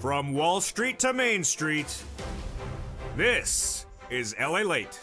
From Wall Street to Main Street, this is LALATE.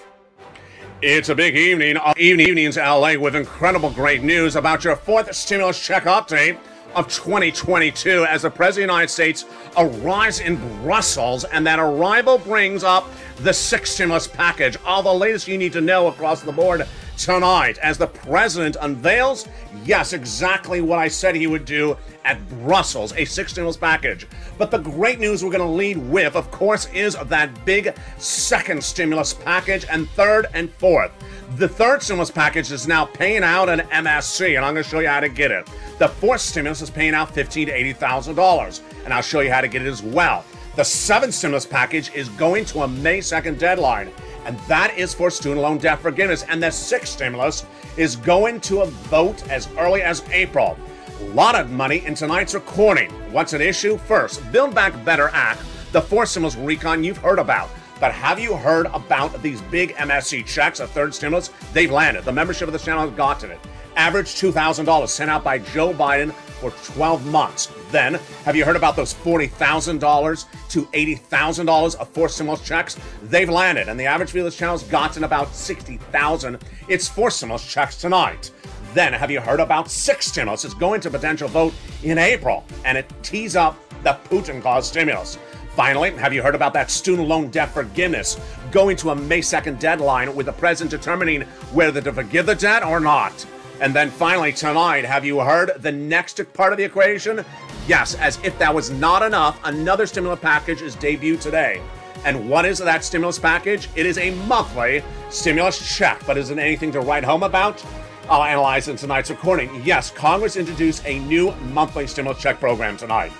It's a big evening. Evening's LA with incredible great news about your fourth stimulus check update of 2022 as the President of the United States arrives in Brussels, and that arrival brings up the sixth stimulus package. All the latest you need to know across the board tonight as the President unveils, yes, exactly what I said he would do at Brussels, a sixth stimulus package. But the great news we're going to lead with, of course, is that big second stimulus package and third and fourth. The third stimulus package is now paying out an MSC, and I'm going to show you how to get it. The fourth stimulus is paying out $15,000 to $80,000, and I'll show you how to get it as well. The seventh stimulus package is going to a May 2nd deadline, and that is for student loan debt forgiveness. And the sixth stimulus is going to a vote as early as April. A lot of money in tonight's recording. What's at issue? First, Build Back Better Act, the fourth stimulus recon you've heard about. But have you heard about these big MSC checks, a third stimulus? They've landed. The membership of this channel has gotten it. Average $2,000 sent out by Joe Biden for 12 months. Then, have you heard about those $40,000 to $80,000 of fourth stimulus checks? They've landed, and the average view of this channel's gotten about 60,000. It's fourth stimulus checks tonight. Then, have you heard about sixth stimulus? It's going to potential vote in April, and it tees up the Putin-caused stimulus. Finally, have you heard about that student loan debt forgiveness going to a May 2nd deadline with the president determining whether to forgive the debt or not? And then finally tonight, have you heard the next part of the equation? Yes, as if that was not enough, another stimulus package is debuted today. And what is that stimulus package? It is a monthly stimulus check, but is it anything to write home about? I'll analyze in tonight's recording. Yes, Congress introduced a new monthly stimulus check program tonight,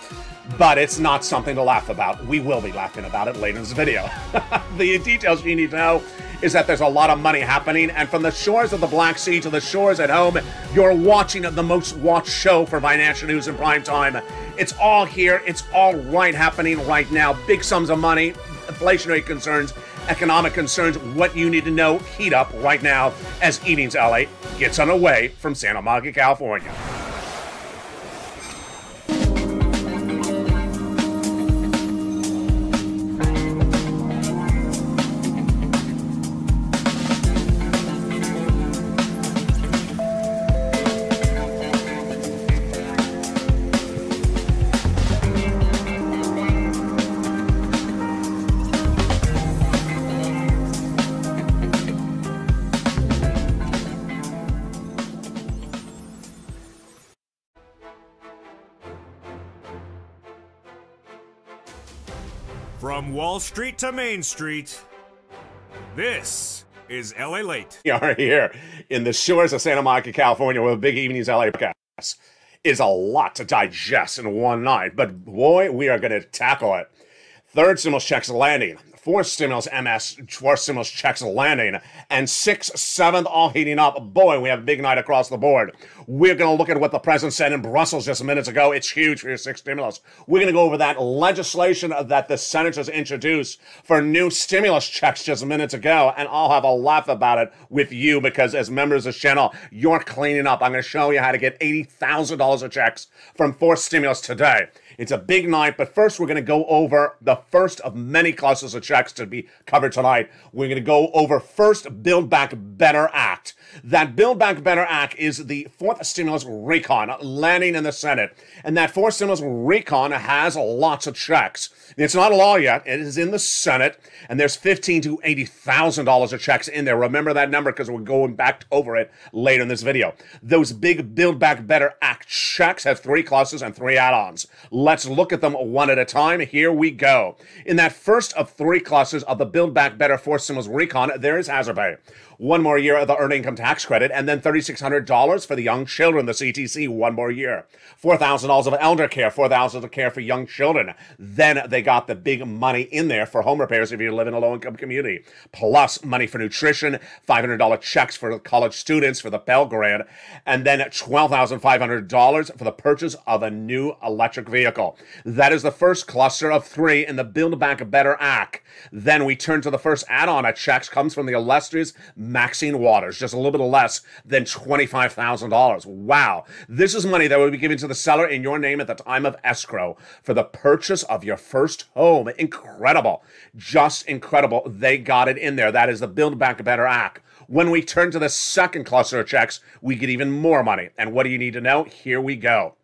but it's not something to laugh about. We will be laughing about it later in this video. The details you need to know is that there's a lot of money happening, and from the shores of the Black Sea to the shores at home, you're watching the most watched show for financial news in prime time. It's all here, it's all right happening right now. Big sums of money, inflationary concerns, economic concerns, what you need to know, heat up right now as Evening's LA gets underway from Santa Monica, California. From Wall Street to Main Street, this is LALATE. We are here in the shores of Santa Monica, California, where Big Evening's LA podcast is a lot to digest in one night. But boy, we are going to tackle it. Third stimulus checks landing, fourth stimulus checks landing, and sixth, seventh all heating up. Boy, we have a big night across the board. We're going to look at what the president said in Brussels just minutes ago. It's huge for your sixth stimulus. We're going to go over that legislation that the Senate has introduced for new stimulus checks just minutes ago, and I'll have a laugh about it with you because as members of this channel, you're cleaning up. I'm going to show you how to get $80,000 of checks from fourth stimulus today. It's a big night, but first we're going to go over the first of many classes of checks to be covered tonight. We're going to go over first Build Back Better Act. That Build Back Better Act is the fourth stimulus recon landing in the Senate. And that fourth stimulus recon has lots of checks. It's not a law yet. It is in the Senate, and there's $15,000 to $80,000 of checks in there. Remember that number because we're going back over it later in this video. Those big Build Back Better Act checks have three classes and three add-ons. Let's look at them one at a time. Here we go. In that first of three clusters of the Build Back Better fourth stimulus recon, there is hazard pay. 1 more year of the earned income tax credit, and then $3,600 for the young children, the CTC, 1 more year. $4,000 of elder care, $4,000 of care for young children. Then they got the big money in there for home repairs if you live in a low-income community. Plus money for nutrition, $500 checks for college students for the Pell Grant, and then $12,500 for the purchase of a new electric vehicle. That is the first cluster of three in the Build Back Better Act. Then we turn to the first add-on at checks, comes from the illustrious Maxine Waters, just a little bit less than $25,000. Wow. This is money that will be given to the seller in your name at the time of escrow for the purchase of your first home. Incredible. Just incredible. They got it in there. That is the Build Back Better Act. When we turn to the second cluster of checks, we get even more money. And what do you need to know? Here we go.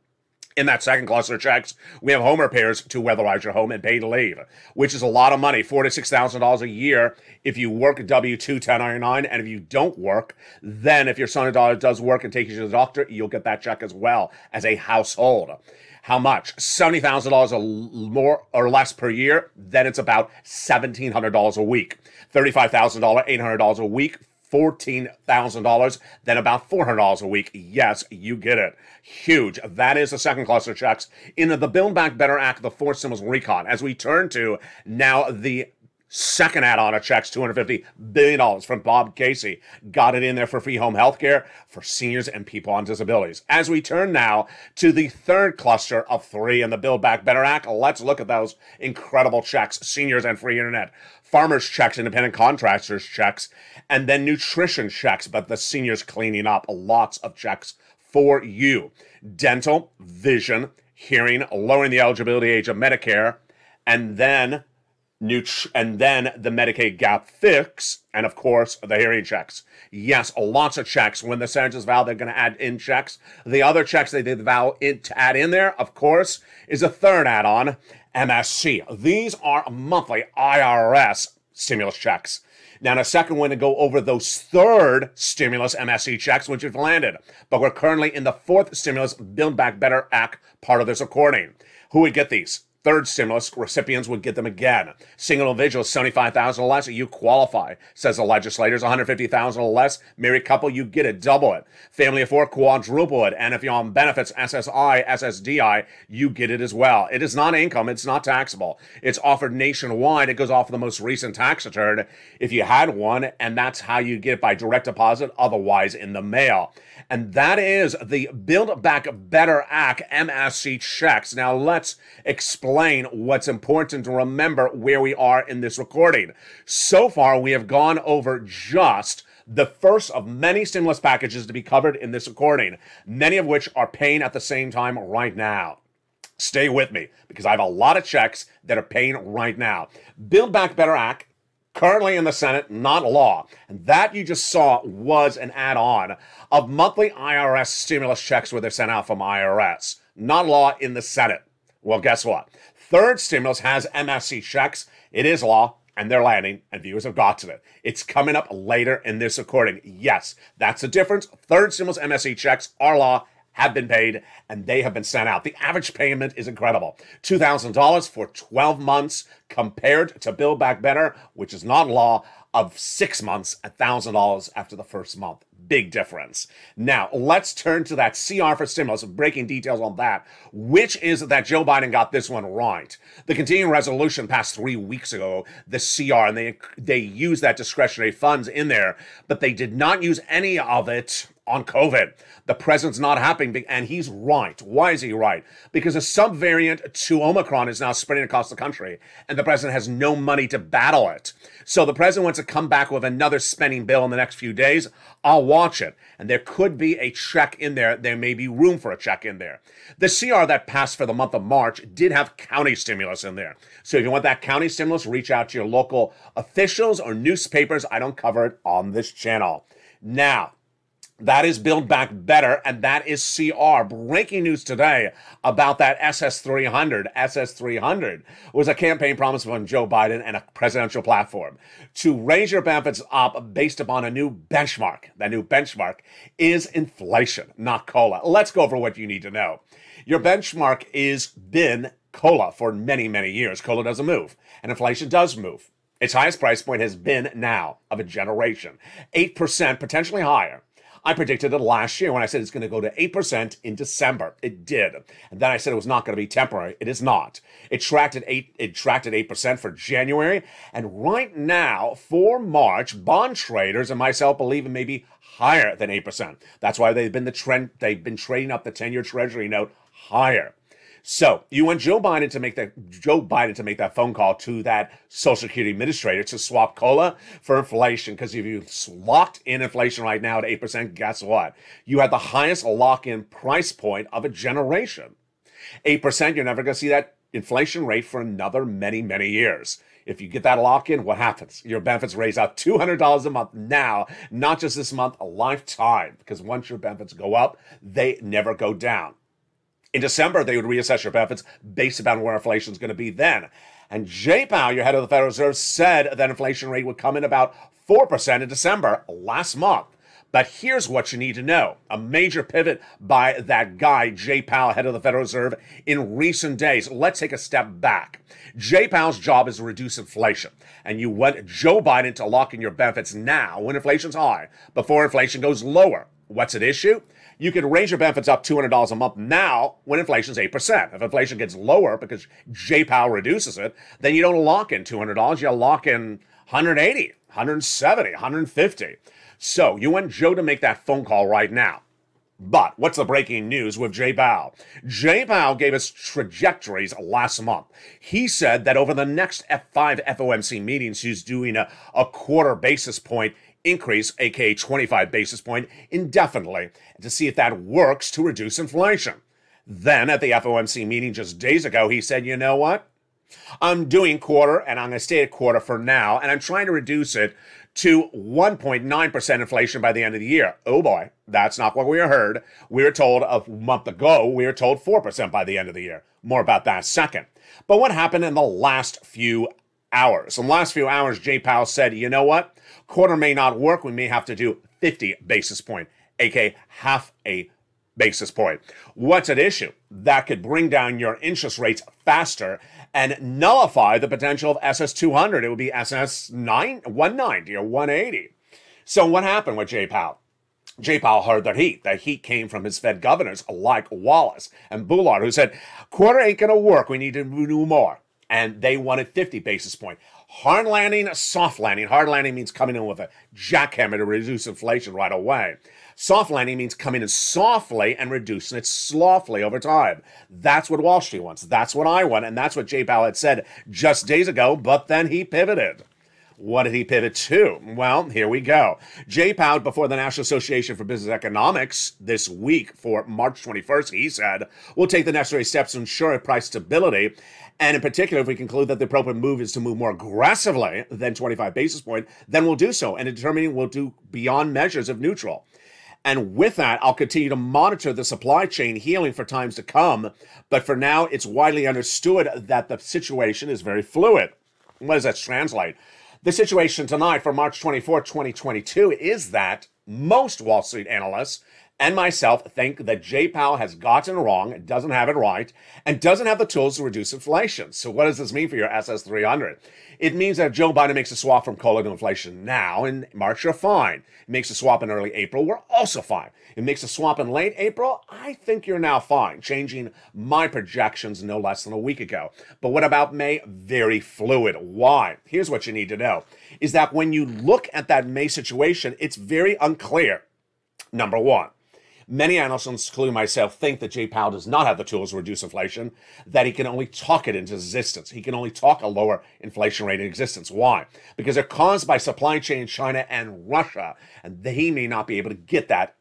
In that second cluster of checks, we have home repairs to weatherize your home and pay to leave, which is a lot of money, $4,000 to $6,000 a year if you work W-2 1099, and if you don't work, then if your son or daughter does work and takes you to the doctor, you'll get that check as well as a household. How much? $70,000 more or less per year, then it's about $1,700 a week. $35,000, $800 a week, $14,000, then about $400 a week. Yes, you get it. Huge. That is the second cluster of checks in the Build Back Better Act, the four symbols recon. As we turn to now the second add-on of checks, $250 billion from Bob Casey. Got it in there for free home health care for seniors and people on disabilities. As we turn now to the third cluster of three in the Build Back Better Act, let's look at those incredible checks, seniors and free internet, farmers checks, independent contractors checks, and then nutrition checks, but the seniors cleaning up. Lots of checks for you. Dental, vision, hearing, lowering the eligibility age of Medicare, and then the Medicaid gap fix, and of course, the hearing checks. Yes, lots of checks. When the senators vow, they're going to add in checks. The other checks they did vow to add in there, of course, is a third add-on, MSC. These are monthly IRS stimulus checks. Now, in a second, we're going to go over those third stimulus MSC checks, which have landed. But we're currently in the fourth stimulus Build Back Better Act part of this recording. Who would get these? Third stimulus recipients would get them again. Single individuals, $75,000 or less, you qualify, says the legislators. $150,000 or less, married couple, you get it, double it. Family of four, quadruple it. And if you're on benefits, SSI, SSDI, you get it as well. It is not income. It's not taxable. It's offered nationwide. It goes off the most recent tax return if you had one, and that's how you get it, by direct deposit, otherwise in the mail. And that is the Build Back Better Act MSC checks. Now, let's explain what's important to remember where we are in this recording. So far, we have gone over just the first of many stimulus packages to be covered in this recording, many of which are paying at the same time right now. Stay with me, because I have a lot of checks that are paying right now. Build Back Better Act, currently in the Senate, not law. And that you just saw was an add-on of monthly IRS stimulus checks where they're sent out from IRS. Not law in the Senate. Well, guess what? Third stimulus has MSC checks. It is law, and they're landing, and viewers have gotten it. It's coming up later in this recording. Yes, that's the difference. Third stimulus MSC checks are law, have been paid, and they have been sent out. The average payment is incredible. $2,000 for 12 months compared to Build Back Better, which is not law, of 6 months, $1,000 after the first month. Big difference. Now, let's turn to that CR for stimulus, breaking details on that, which is that Joe Biden got this one right. The continuing resolution passed 3 weeks ago, the CR, and they used that discretionary funds in there, but they did not use any of it on COVID. The president's not happy, and he's right. Why is he right? Because a subvariant to Omicron is now spreading across the country, and the president has no money to battle it. So the president wants to come back with another spending bill in the next few days. I'll watch it. And there could be a check in there. There may be room for a check in there. The CR that passed for the month of March did have county stimulus in there. So if you want that county stimulus, reach out to your local officials or newspapers. I don't cover it on this channel. Now, that is Build Back Better, and that is CR. Breaking news today about that SS300. SS300 was a campaign promise from Joe Biden and a presidential platform to raise your benefits up based upon a new benchmark. That new benchmark is inflation, not COLA. Let's go over what you need to know. Your benchmark is been COLA for many, many years. COLA doesn't move, and inflation does move. Its highest price point has been now of a generation, 8%, potentially higher. I predicted it last year when I said it's going to go to 8% in December. It did. And then I said it was not going to be temporary. It is not. It tracked at 8% for January. And right now, for March, bond traders and myself believe it may be higher than 8%. That's why they've been trading up the 10-year Treasury note higher. So you want Joe Biden to make that phone call to that Social Security administrator to swap COLA for inflation, because if you've locked in inflation right now at 8%, guess what? You had the highest lock-in price point of a generation. 8%, you're never going to see that inflation rate for another many, many years. If you get that lock-in, what happens? Your benefits raise out $200 a month now, not just this month, a lifetime, because once your benefits go up, they never go down. In December, they would reassess your benefits based upon where inflation is going to be then. And Jay Powell, your head of the Federal Reserve, said that inflation rate would come in about 4% in December last month. But here's what you need to know. A major pivot by that guy, Jay Powell, head of the Federal Reserve, in recent days. Let's take a step back. Jay Powell's job is to reduce inflation. And you want Joe Biden to lock in your benefits now when inflation's high, before inflation goes lower. What's at issue? You can raise your benefits up $200 a month now when inflation's 8%. If inflation gets lower because Jay Powell reduces it, then you don't lock in $200. You lock in $180, $170, $150. So you want Joe to make that phone call right now. But what's the breaking news with Jay Powell? Jay Powell gave us trajectories last month. He said that over the next F5 FOMC meetings, he's doing a quarter basis point increase, aka 25 basis point, indefinitely, to see if that works to reduce inflation. Then at the FOMC meeting just days ago, he said, you know what? I'm doing quarter, and I'm going to stay at quarter for now, and I'm trying to reduce it to 1.9% inflation by the end of the year. Oh boy, that's not what we heard. We were told a month ago, we were told 4% by the end of the year. More about that second. But what happened in the last few hours? In the last few hours, Jay Powell said, you know what? Quarter may not work. We may have to do 50 basis point, aka half a basis point. What's at issue? That could bring down your interest rates faster and nullify the potential of SS200. It would be SS9, 190 or 180. So what happened with Jay Powell? Jay Powell heard that heat. That heat came from his Fed governors like Wallace and Bullard, who said, quarter ain't going to work. We need to do more. And they wanted 50 basis point. Hard landing, soft landing. Hard landing means coming in with a jackhammer to reduce inflation right away. Soft landing means coming in softly and reducing it slothfully over time. That's what Wall Street wants. That's what I want. And that's what Jay Powell had said just days ago, but then he pivoted. What did he pivot to? Well, here we go. Jay Powell, before the National Association for Business Economics this week for March 21st, he said, we'll take the necessary steps to ensure price stability. And in particular, if we conclude that the appropriate move is to move more aggressively than 25 basis point, then we'll do so. And in determining we'll do beyond measures of neutral. And with that, I'll continue to monitor the supply chain healing for times to come. But for now, it's widely understood that the situation is very fluid. What does that translate? The situation tonight for March 24, 2022 is that most Wall Street analysts and myself think that Jay Powell has gotten wrong, doesn't have it right, and doesn't have the tools to reduce inflation. So what does this mean for your SS300? It means that if Joe Biden makes a swap from COLA to inflation now, in March, you're fine. It makes a swap in early April, we're also fine. It makes a swap in late April, I think you're now fine, changing my projections no less than a week ago. But what about May? Very fluid. Why? Here's what you need to know, is that when you look at that May situation, it's very unclear. Number one, many analysts, including myself, think that Jay Powell does not have the tools to reduce inflation, that he can only talk it into existence. He can only talk a lower inflation rate in existence. Why? Because they're caused by supply chain in China and Russia, and he may not be able to get that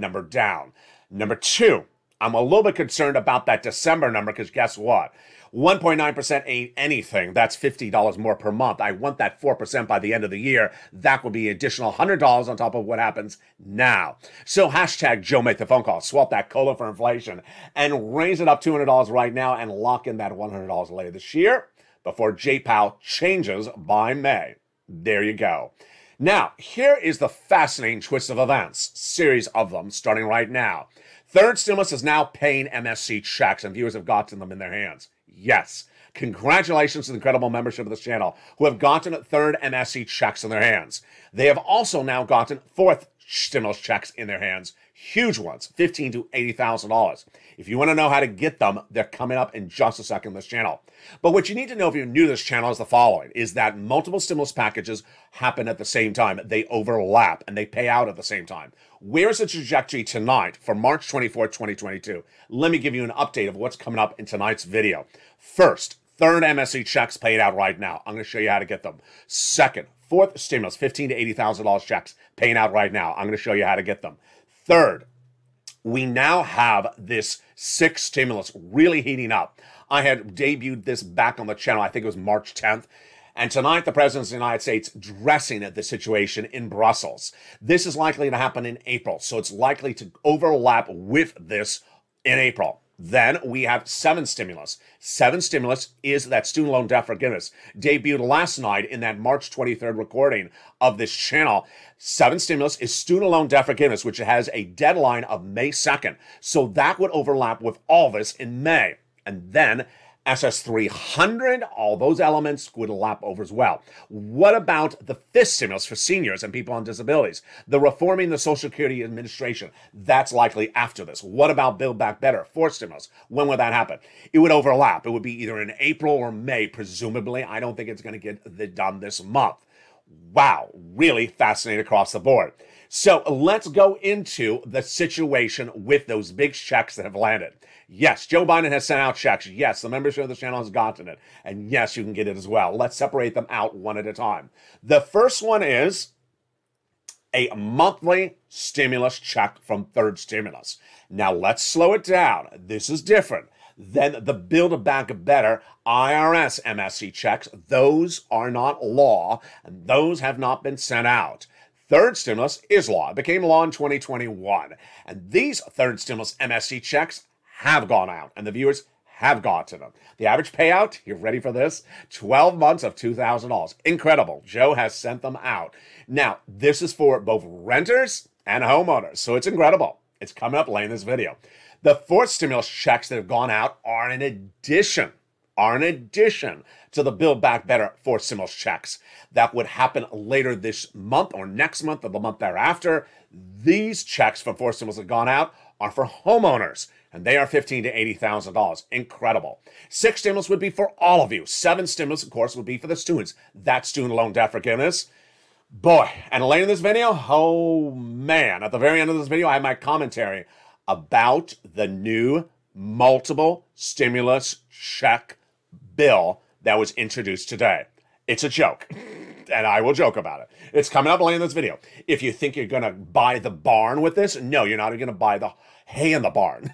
number down. Number two, I'm a little bit concerned about that December number, because guess what? 1.9% ain't anything. That's $50 more per month. I want that 4% by the end of the year. That would be an additional $100 on top of what happens now. So hashtag Joe make the phone call. Swap that COLA for inflation and raise it up $200 right now and lock in that $100 later this year before Jay Powell changes by May. There you go. Now, here is the fascinating twist of events, series of them starting right now. Third stimulus is now paying MSC checks, and viewers have gotten them in their hands. Yes, congratulations to the incredible membership of this channel who have gotten third MSC checks in their hands. They have also now gotten fourth stimulus checks in their hands. huge ones, $15,000 to $80,000. If you want to know how to get them, they're coming up in just a second on this channel. But what you need to know if you're new to this channel is the following, is that multiple stimulus packages happen at the same time. They overlap and they pay out at the same time. Where's the trajectory tonight for March 24, 2022? Let me give you an update of what's coming up in tonight's video. First, third MSC checks paid out right now. I'm going to show you how to get them. Second, fourth stimulus, $15,000 to $80,000 checks paying out right now. I'm going to show you how to get them. Third, we now have this sixth stimulus really heating up. I had debuted this back on the channel, I think it was March 10th. And tonight, the President of the United States addressing the situation in Brussels. This is likely to happen in April, so it's likely to overlap with this in April. Then we have seven stimulus. Seven stimulus is that student loan debt forgiveness. Debuted last night in that March 23rd recording of this channel. Seven stimulus is student loan debt forgiveness, which has a deadline of May 2nd. So that would overlap with all this in May. And then SS300, all those elements would lap over as well. What about the fifth stimulus for seniors and people on disabilities? The reforming the Social Security Administration, that's likely after this. What about Build Back Better, fourth stimulus? When would that happen? It would overlap. It would be either in April or May, presumably. I don't think it's going to get done this month. Wow, really fascinating across the board. So let's go into the situation with those big checks that have landed. Yes, Joe Biden has sent out checks. Yes, the membership of the channel has gotten it. And yes, you can get it as well. Let's separate them out one at a time. The first one is a monthly stimulus check from third stimulus. Now let's slow it down. This is different than the Build Back Better IRS MSC checks. Those are not law, and those have not been sent out. Third stimulus is law. It became law in 2021. And these third stimulus MSC checks have gone out, and the viewers have gotten them. The average payout, you're ready for this, 12 months of $2,000. Incredible. Joe has sent them out. Now, this is for both renters and homeowners, so it's incredible. It's coming up late in this video. The fourth stimulus checks that have gone out are in addition, to the Build Back Better fourth stimulus checks. That would happen later this month or next month or the month thereafter. These checks for fourth stimulus that have gone out are for homeowners, and they are $15,000 to $80,000. Incredible. Six stimulus would be for all of you. Seven stimulus, of course, would be for the students. That's student loan debt forgiveness. Boy, and later in this video, oh man, at the very end of this video, I have my commentary about the new multiple stimulus check bill that was introduced today. It's a joke, and I will joke about it. It's coming up later in this video. If you think you're gonna buy the barn with this, no, you're not even gonna buy the hay in the barn.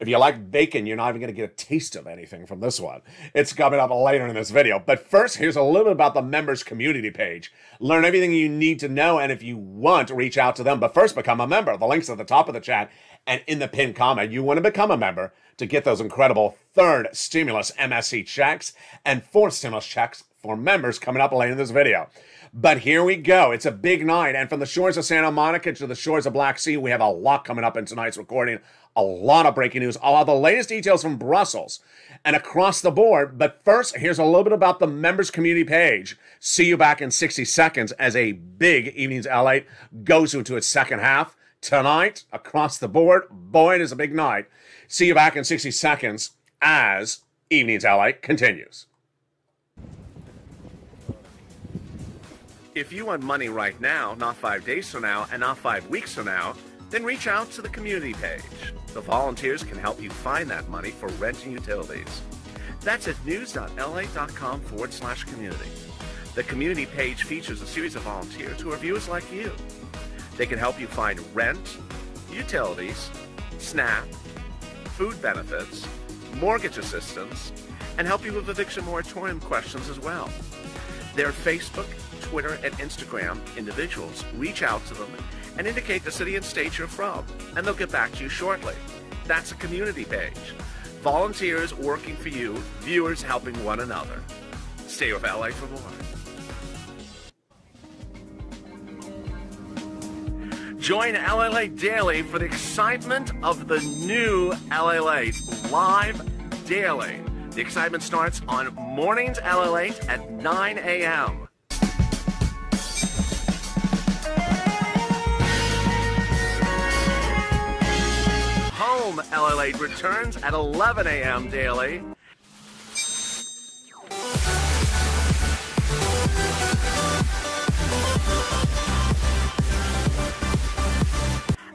If you like bacon, you're not even gonna get a taste of anything from this one. It's coming up later in this video. But first, here's a little bit about the members community page. Learn everything you need to know, and if you want, reach out to them. But first, become a member. The link's at the top of the chat and in the pinned comment. You want to become a member to get those incredible third stimulus MSC checks and fourth stimulus checks for members coming up later in this video. But here we go. It's a big night. And from the shores of Santa Monica to the shores of Black Sea, we have a lot coming up in tonight's recording. A lot of breaking news. I'll have the latest details from Brussels and across the board. But first, here's a little bit about the members community page. See you back in 60 seconds as a big evening's LALATE goes into its second half. Tonight, across the board, boy, it is a big night. See you back in 60 seconds as evening's LALATE continues. If you want money right now, not 5 days from now, and not 5 weeks from now, then reach out to the community page. The volunteers can help you find that money for rent and utilities. That's at news.la.com/community. The community page features a series of volunteers who are viewers like you. They can help you find rent, utilities, SNAP, food benefits, mortgage assistance, and help you with eviction moratorium questions as well. Their Facebook, Twitter, and Instagram individuals, reach out to them and indicate the city and state you're from, and they'll get back to you shortly. That's a community page. Volunteers working for you, viewers helping one another. Stay with LA for more. Join LALATE Daily for the excitement of the new LALATE live daily. The excitement starts on mornings LALATE at 9 a.m. LALATE returns at 11 a.m. daily.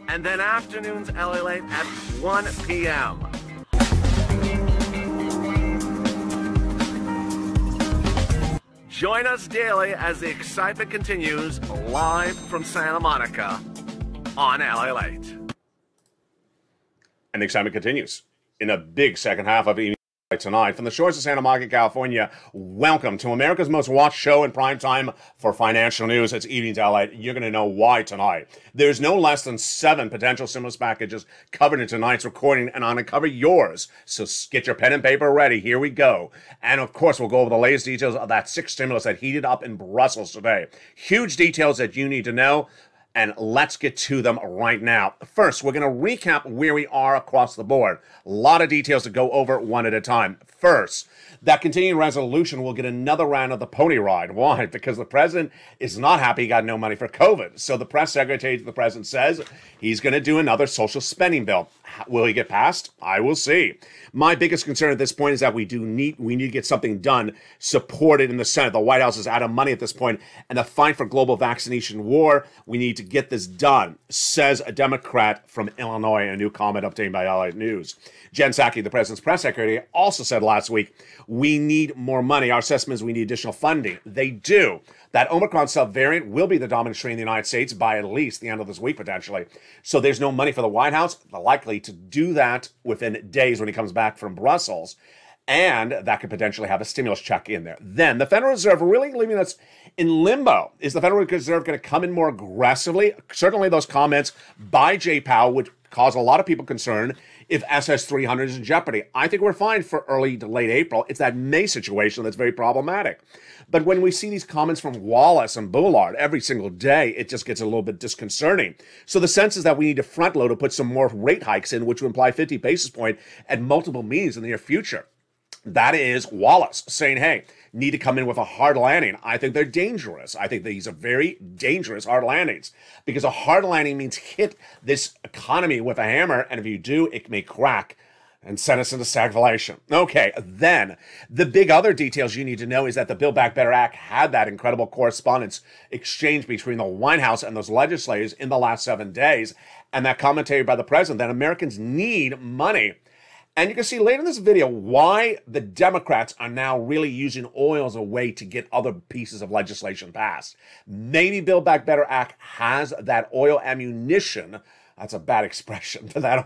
And then afternoons LALATE at 1 p.m. Join us daily as the excitement continues live from Santa Monica on LALATE. And the excitement continues in a big second half of EMI tonight. From the shores of Santa Monica, California, welcome to America's most watched show in prime time for financial news. It's Evening's LALATE. You're going to know why tonight. There's no less than 7 potential stimulus packages covered in tonight's recording, and I'm going to cover yours. So get your pen and paper ready. Here we go. And of course, we'll go over the latest details of that 6th stimulus that heated up in Brussels today. Huge details that you need to know. And let's get to them right now. First, we're going to recap where we are across the board. A lot of details to go over one at a time. First, that continuing resolution will get another round of the pony ride. Why? Because the president is not happy he got no money for COVID. So the press secretary to the president says he's going to do another social spending bill. Will he get passed? I will see. My biggest concern at this point is that we need to get something done, supported in the Senate. The White House is out of money at this point, and the fight for global vaccination war, we need to get this done, says a Democrat from Illinois, a new comment obtained by LALATE News. Jen Psaki, the president's press secretary, also said last week, we need more money. Our assessment is we need additional funding. They do. That Omicron subvariant will be the dominant strain in the United States by at least the end of this week, potentially. So there's no money for the White House. They're likely to do that within days when he comes back from Brussels. And that could potentially have a stimulus check in there. Then the Federal Reserve really leaving us in limbo. Is the Federal Reserve going to come in more aggressively? Certainly those comments by Jay Powell would cause a lot of people concern if SS300 is in jeopardy. I think we're fine for early to late April. It's that May situation that's very problematic. But when we see these comments from Wallace and Bullard every single day, it just gets a little bit disconcerting. So the sense is that we need to front load to put some more rate hikes in, which would imply 50 basis points at multiple meetings in the near future. That is Wallace saying, hey, need to come in with a hard landing. I think they're dangerous. I think these are very dangerous hard landings because a hard landing means hit this economy with a hammer, and if you do, it may crack and send us into stagflation. Okay, then the big other details you need to know is that the Build Back Better Act had that incredible correspondence exchange between the White House and those legislators in the last 7 days, and that commentary by the president that Americans need money. And you can see later in this video why the Democrats are now really using oil as a way to get other pieces of legislation passed. Maybe Build Back Better Act has that oil ammunition, that's a bad expression, but that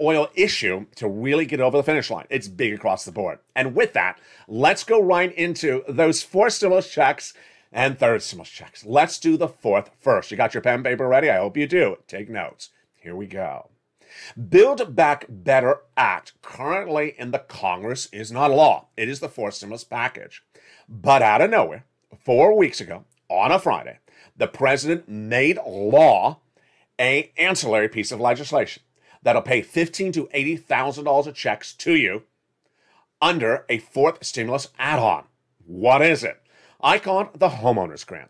oil issue to really get over the finish line. It's big across the board. And with that, let's go right into those 4 stimulus checks and 3rd stimulus checks. Let's do the 4th first. You got your pen and paper ready? I hope you do. Take notes. Here we go. Build Back Better Act, currently in the Congress, is not law. It is the 4th stimulus package. But out of nowhere, 4 weeks ago, on a Friday, the president made law an ancillary piece of legislation that'll pay $15,000 to $80,000 of checks to you under a 4th stimulus add-on. What is it? I call it the Homeowners Grant.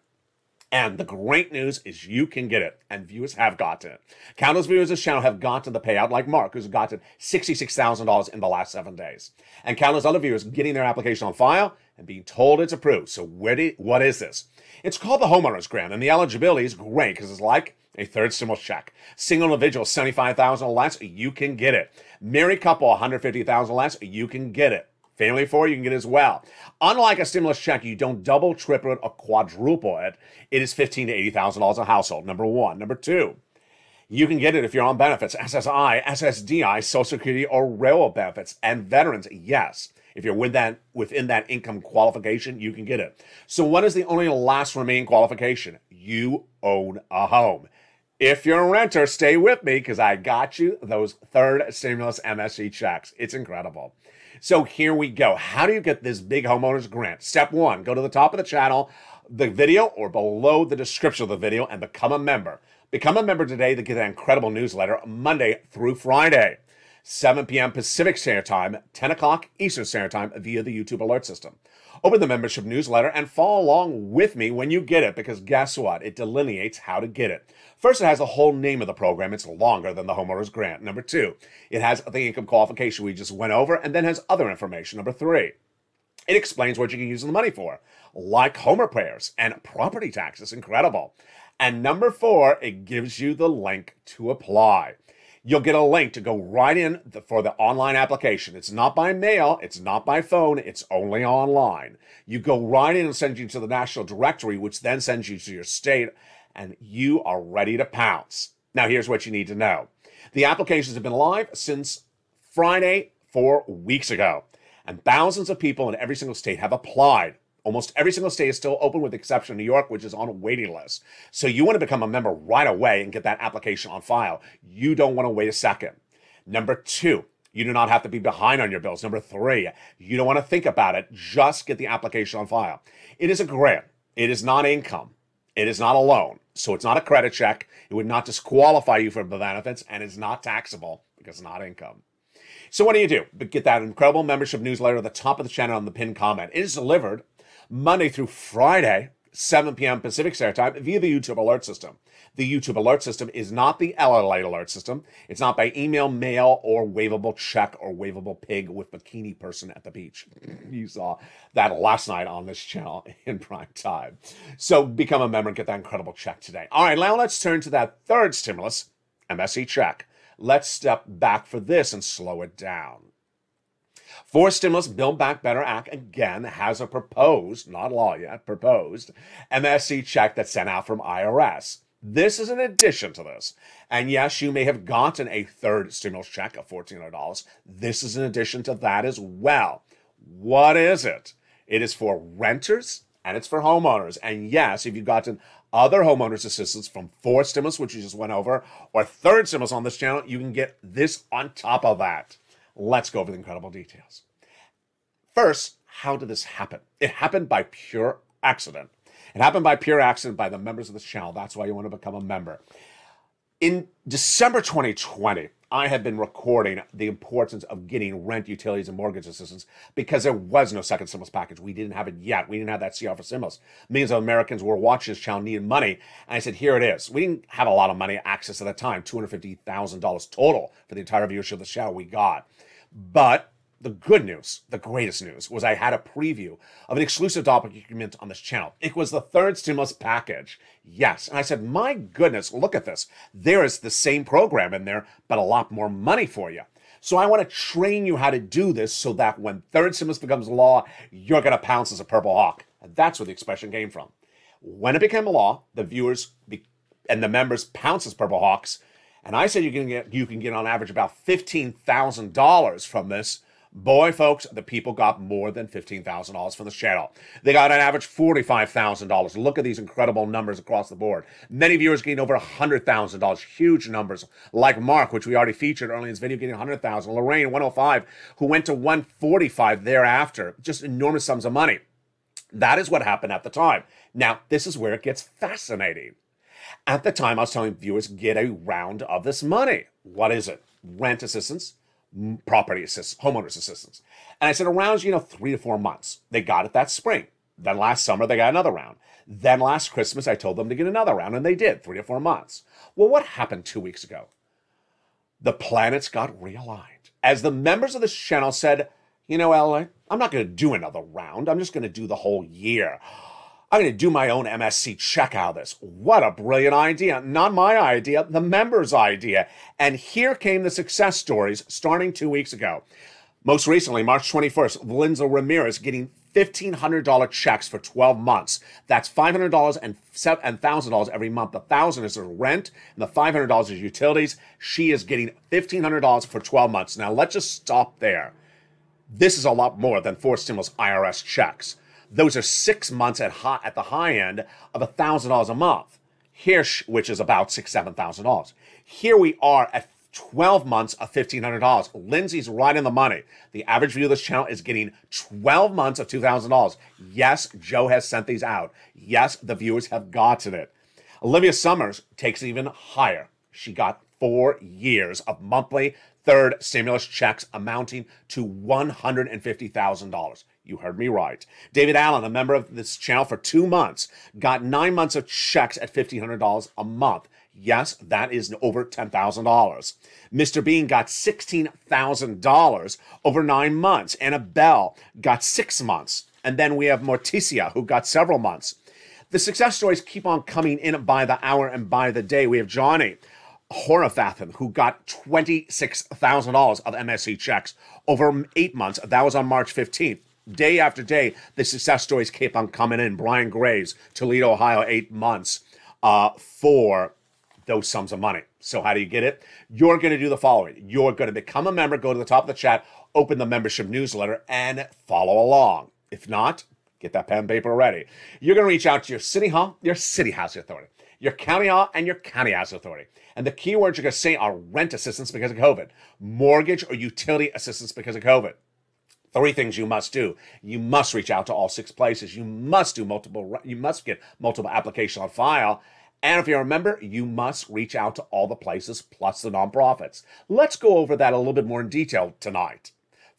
And the great news is you can get it, and viewers have gotten it. Countless viewers of this channel have gotten the payout, like Mark, who's gotten $66,000 in the last 7 days. And countless other viewers getting their application on file and being told it's approved. So what is this? It's called the Homeowners Grant, and the eligibility is great because it's like a 3rd stimulus check. Single individual, $75,000 or less, you can get it. Married couple, $150,000 or less, you can get it. Family of 4, you can get as well. Unlike a stimulus check, you don't double, triple it, or quadruple it. It is $15,000 to $80,000 a household, number one. Number two, you can get it if you're on benefits, SSI, SSDI, Social Security, or railroad benefits. And veterans, yes. If you're within that income qualification, you can get it. So what is the only last remaining qualification? You own a home. If you're a renter, stay with me because I got you those 3rd stimulus MSC checks. It's incredible. So here we go. How do you get this big homeowner's grant? Step one, go to the top of the channel, the video, or below the description of the video, and become a member. Become a member today to get an incredible newsletter Monday through Friday. 7 p.m. Pacific Standard Time, 10 o'clock Eastern Standard Time via the YouTube alert system. Open the membership newsletter and follow along with me when you get it, because guess what? It delineates how to get it. First, it has the whole name of the program. It's longer than the homeowner's grant. Number two, it has the income qualification we just went over and then has other information. Number three, it explains what you can use the money for, like home repairs and property taxes. Incredible. And number four, it gives you the link to apply. You'll get a link to go right in for the online application. It's not by mail. It's not by phone. It's only online. You go right in and send you to the national directory, which then sends you to your state, and you are ready to pounce. Now, here's what you need to know. The applications have been live since Friday, 4 weeks ago, and thousands of people in every single state have applied. Almost every single state is still open with the exception of New York, which is on a waiting list. So you want to become a member right away and get that application on file. You don't want to wait a second. Number two, you do not have to be behind on your bills. Number three, you don't want to think about it. Just get the application on file. It is a grant. It is not income. It is not a loan. So it's not a credit check. It would not disqualify you for the benefits, and it's not taxable because it's not income. So what do? But get that incredible membership newsletter at the top of the channel on the pinned comment. It is delivered Monday through Friday, 7 p.m. Pacific Standard Time via the YouTube alert system. The YouTube alert system is not the LALATE alert system. It's not by email, mail, or waivable check or waivable pig with bikini person at the beach. You saw that last night on this channel in prime time. So become a member and get that incredible check today. All right, now let's turn to that third stimulus, MSC check. Let's step back for this and slow it down. Fourth stimulus, Build Back Better Act, again, has a proposed, not law yet, proposed MSC check that's sent out from IRS. This is an addition to this. And yes, you may have gotten a third stimulus check of $1,400. This is an addition to that as well. What is it? It is for renters and it's for homeowners. And yes, if you've gotten other homeowners assistance from fourth stimulus, which you just went over, or third stimulus on this channel, you can get this on top of that. Let's go over the incredible details. First, how did this happen? It happened by pure accident. It happened by pure accident by the members of this channel. That's why you want to become a member. In December 2020, I had been recording the importance of getting rent, utilities, and mortgage assistance because there was no second stimulus package. We didn't have it yet. We didn't have that CR for stimulus. Millions of Americans were watching this channel, needed money, and I said, here it is. We didn't have a lot of money access at the time, $250,000 total for the entire viewership of the channel we got. But the good news, the greatest news, was I had a preview of an exclusive document on this channel. It was the third stimulus package. Yes. And I said, my goodness, look at this. There is the same program in there, but a lot more money for you. So I want to train you how to do this so that when third stimulus becomes law, you're going to pounce as a purple hawk. And that's where the expression came from. When it became a law, the viewers and the members pounced as purple hawks. And I said you can get on average about $15,000 from this. Boy, folks, the people got more than $15,000 from this channel. They got on average $45,000. Look at these incredible numbers across the board. Many viewers getting over $100,000, huge numbers, like Mark, which we already featured early in this video, getting $100,000. Lorraine, 105, who went to 145 thereafter. Just enormous sums of money. That is what happened at the time. Now, this is where it gets fascinating. At the time, I was telling viewers, get a round of this money. What is it? Rent assistance, property assistance, homeowners assistance. And I said around, 3 to 4 months. They got it that spring. Then last summer, they got another round. Then last Christmas, I told them to get another round, and they did, 3 to 4 months. Well, what happened 2 weeks ago? The planets got realigned. As the members of this channel said, LA, I'm not going to do another round. I'm just going to do the whole year. I'm going to do my own MSC check out of this. What a brilliant idea. Not my idea, the members' idea. And here came the success stories starting 2 weeks ago. Most recently, March 21st, Lindsay Ramirez getting $1,500 checks for 12 months. That's $500 and $1,000 every month. The $1,000 is her rent and the $500 is utilities. She is getting $1,500 for 12 months. Now, let's just stop there. This is a lot more than four stimulus IRS checks. Those are 6 months at the high end of $1,000 a month, here, which is about $6,000, $7,000. Here we are at 12 months of $1,500. Lindsay's right in the money. The average view of this channel is getting 12 months of $2,000. Yes, Joe has sent these out. Yes, the viewers have gotten it. Olivia Summers takes it even higher. She got 4 years of monthly Third, stimulus checks amounting to $150,000. You heard me right. David Allen, a member of this channel for 2 months, got 9 months of checks at $1,500 a month. Yes, that is over $10,000. Mr. Bean got $16,000 over 9 months. Annabelle got 6 months. And then we have Morticia, who got several months. The success stories keep on coming in by the hour and by the day. We have Johnny Horafathan, who got $26,000 of MSC checks over 8 months. That was on March 15th. Day after day, the success stories keep on coming in. Brian Graves, Toledo, Ohio, 8 months for those sums of money. So how do you get it? You're going to do the following. You're going to become a member, go to the top of the chat, open the membership newsletter, and follow along. If not, get that pen and paper ready. You're going to reach out to your city hall, your city housing authority, your county hall, and your county housing authority. And the key words you're going to say are rent assistance because of COVID, mortgage or utility assistance because of COVID. Three things you must do. You must reach out to all 6 places. You must get multiple applications on file. And if you remember, you must reach out to all the places plus the nonprofits. Let's go over that a little bit more in detail tonight.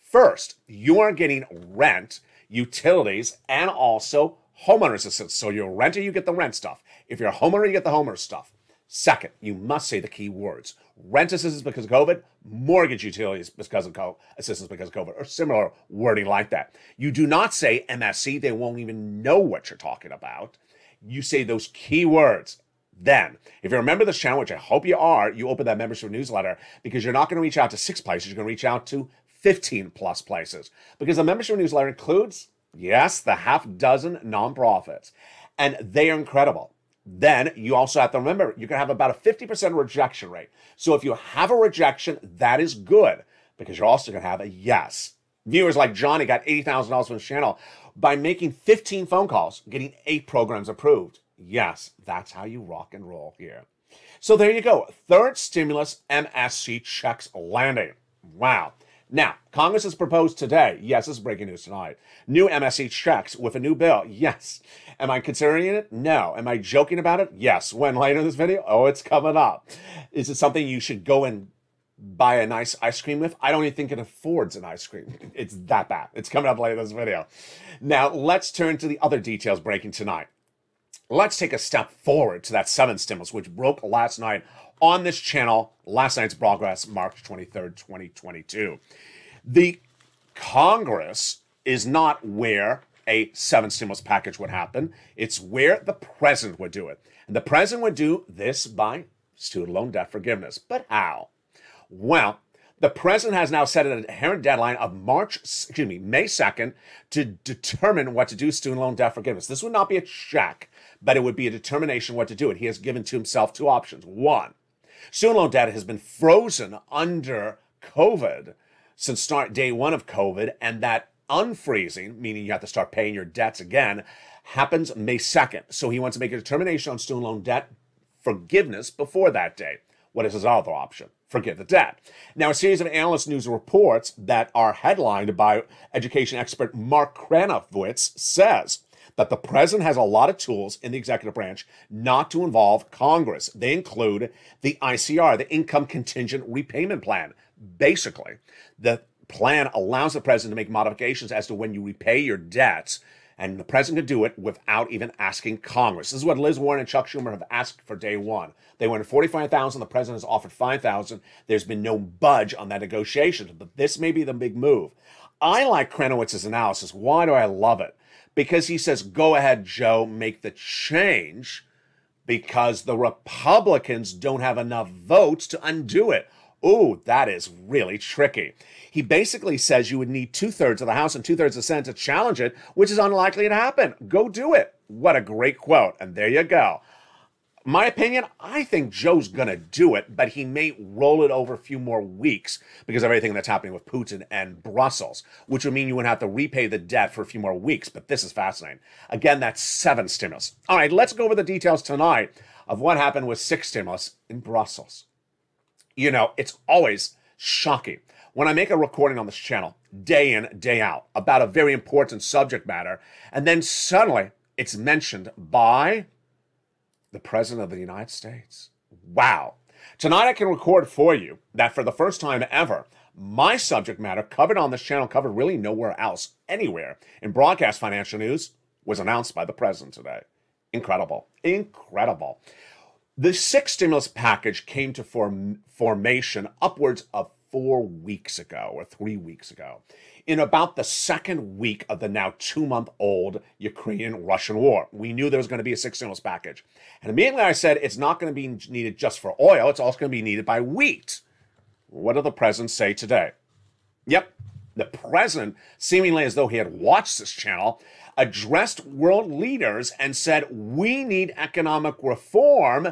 First, you are getting rent, utilities, and also homeowner assistance. So you're a renter, you get the rent stuff. If you're a homeowner, you get the homeowner stuff. Second, you must say the key words. Rent assistance because of COVID, mortgage utilities because of assistance because of COVID, or similar wording like that. You do not say MSC. They won't even know what you're talking about. You say those key words. Then, if you remember this channel, which I hope you are, you open that membership newsletter because you're not going to reach out to 6 places. You're going to reach out to 15 plus places because the membership newsletter includes, yes, the half dozen nonprofits, and they are incredible. Then you also have to remember, you're going to have about a 50% rejection rate. So if you have a rejection, that is good because you're also going to have a yes. Viewers like Johnny got $80,000 from his channel by making 15 phone calls, getting 8 programs approved. Yes, that's how you rock and roll here. So there you go. Third stimulus MSC checks landing. Wow. Now, Congress has proposed today. Yes, this is breaking news tonight. New MSC checks with a new bill. Yes. Am I considering it? No. Am I joking about it? Yes. When later in this video? Oh, it's coming up. Is it something you should go and buy a nice ice cream with? I don't even think it affords an ice cream. It's that bad. It's coming up later in this video. Now, let's turn to the other details breaking tonight. Let's take a step forward to that 7th stimulus, which broke last night on this channel, last night's broadcast, March 23rd, 2022. The Congress is not where a 7th stimulus package would happen. It's where the president would do it. And the president would do this by student loan debt forgiveness. But how? Well, the president has now set an inherent deadline of May 2nd to determine what to do student loan debt forgiveness. This would not be a check, but it would be a determination what to do. And he has given to himself 2 options. 1, student loan debt has been frozen under COVID since day 1 of COVID, and that unfreezing, meaning you have to start paying your debts again, happens May 2nd. So he wants to make a determination on student loan debt forgiveness before that day. What is his other option? Forgive the debt. Now, a series of analyst news reports that are headlined by education expert Mark Kranowicz says that the president has a lot of tools in the executive branch not to involve Congress. They include the ICR, the Income Contingent Repayment Plan. Basically, the plan allows the president to make modifications as to when you repay your debts, and the president could do it without even asking Congress. This is what Liz Warren and Chuck Schumer have asked for day 1. They wanted $45,000. The president has offered $5,000. There's been no budge on that negotiation, but this may be the big move. I like Kranowitz's analysis. Why do I love it? Because he says, go ahead, Joe, make the change because the Republicans don't have enough votes to undo it. Ooh, that is really tricky. He basically says you would need 2/3 of the House and 2/3 of the Senate to challenge it, which is unlikely to happen. Go do it. What a great quote. And there you go. My opinion, I think Joe's going to do it, but he may roll it over a few more weeks because of everything that's happening with Putin and Brussels, which would mean you would have to repay the debt for a few more weeks. But this is fascinating. Again, that's 7 stimulus. All right, let's go over the details tonight of what happened with 6 stimulus in Brussels. You know, it's always shocking when I make a recording on this channel, day in, day out, about a very important subject matter, and then suddenly it's mentioned by the President of the United States. Wow. Tonight, I can record for you that for the first time ever, my subject matter covered on this channel, covered really nowhere else, anywhere in broadcast financial news, was announced by the president today. Incredible. Incredible. The sixth stimulus package came to formation upwards of 4 weeks ago or 3 weeks ago, in about the second week of the now two-month-old Ukrainian-Russian war. We knew there was going to be a sixth stimulus package. And immediately I said, it's not going to be needed just for oil. It's also going to be needed by wheat. What did the president say today? Yep, the president, seemingly as though he had watched this channel, addressed world leaders and said, we need economic reform,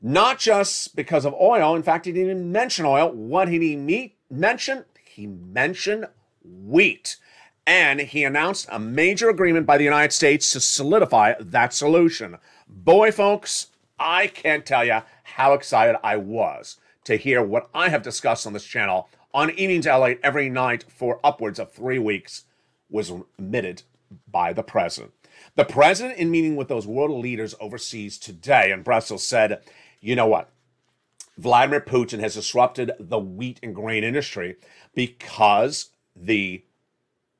not just because of oil. In fact, he didn't even mention oil. What did he mention? He mentioned wheat. And he announced a major agreement by the United States to solidify that solution. Boy, folks, I can't tell you how excited I was to hear what I have discussed on this channel on Evenings at LALATE every night for upwards of 3 weeks was admitted by the president. The president, in meeting with those world leaders overseas today in Brussels, said, you know what? Vladimir Putin has disrupted the wheat and grain industry because the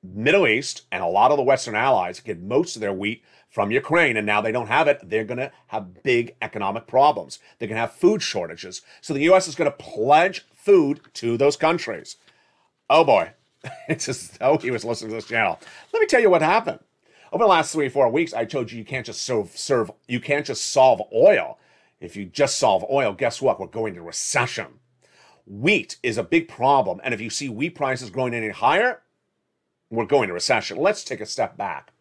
Middle East and a lot of the Western allies get most of their wheat from Ukraine, and now they don't have it. They're going to have big economic problems. They're going to have food shortages. So the U.S. is going to pledge food to those countries. Oh, boy. It's as though he was listening to this channel. Let me tell you what happened. Over the last 3 or 4 weeks, I told you you can't just solve oil. If you just solve oil, guess what? We're going to recession. Wheat is a big problem, and if you see wheat prices growing any higher, we're going to recession. Let's take a step back.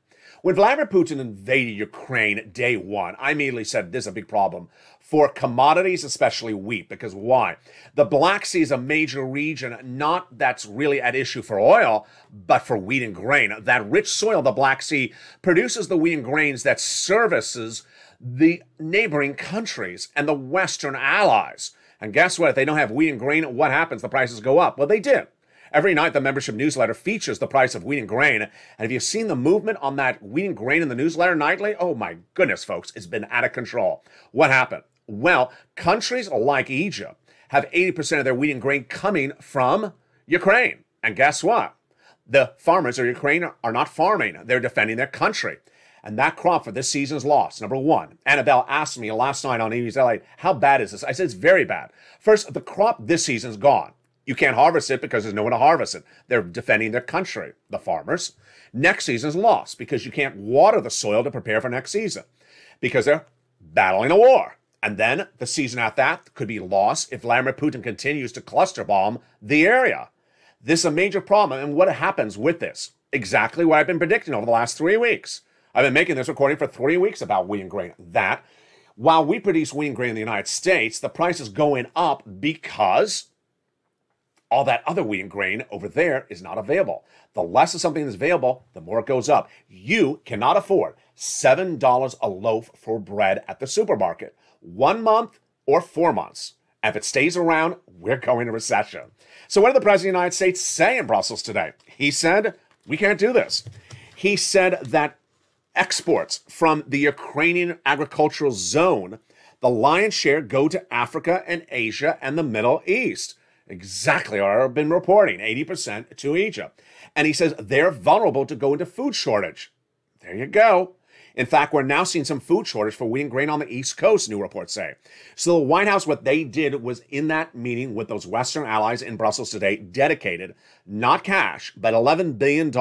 When Vladimir Putin invaded Ukraine day one, I immediately said this is a big problem for commodities, especially wheat, because why? The Black Sea is a major region, not that's really at issue for oil, but for wheat and grain. That rich soil, the Black Sea, produces the wheat and grains that services the neighboring countries and the Western allies. And guess what? If they don't have wheat and grain, what happens? The prices go up. Well, they did. Every night, the membership newsletter features the price of wheat and grain. And if you've seen the movement on that wheat and grain in the newsletter nightly, oh my goodness, folks, it's been out of control. What happened? Well, countries like Egypt have 80% of their wheat and grain coming from Ukraine. And guess what? The farmers of Ukraine are not farming. They're defending their country. And that crop for this season is lost, number one. Annabelle asked me last night on EV's LA, how bad is this? I said, it's very bad. First, the crop this season is gone. You can't harvest it because there's no one to harvest it. They're defending their country, the farmers. Next season's lost because you can't water the soil to prepare for next season because they're battling a war. And then the season after that could be lost if Vladimir Putin continues to cluster bomb the area. This is a major problem. And what happens with this? Exactly what I've been predicting over the last 3 weeks. I've been making this recording for 3 weeks about wheat and grain. That while we produce wheat and grain in the United States, the price is going up because all that other wheat and grain over there is not available. The less of something is available, the more it goes up. You cannot afford $7 a loaf for bread at the supermarket. 1 month or 4 months. And if it stays around, we're going to recession. So what did the President of the United States say in Brussels today? He said, we can't do this. He said that exports from the Ukrainian agricultural zone, the lion's share go to Africa and Asia and the Middle East. Exactly what I've been reporting, 80% to Egypt. And he says they're vulnerable to go into food shortage. There you go. In fact, we're now seeing some food shortage for wheat and grain on the East Coast, new reports say. So the White House, what they did was in that meeting with those Western allies in Brussels today, dedicated, not cash, but $11 billion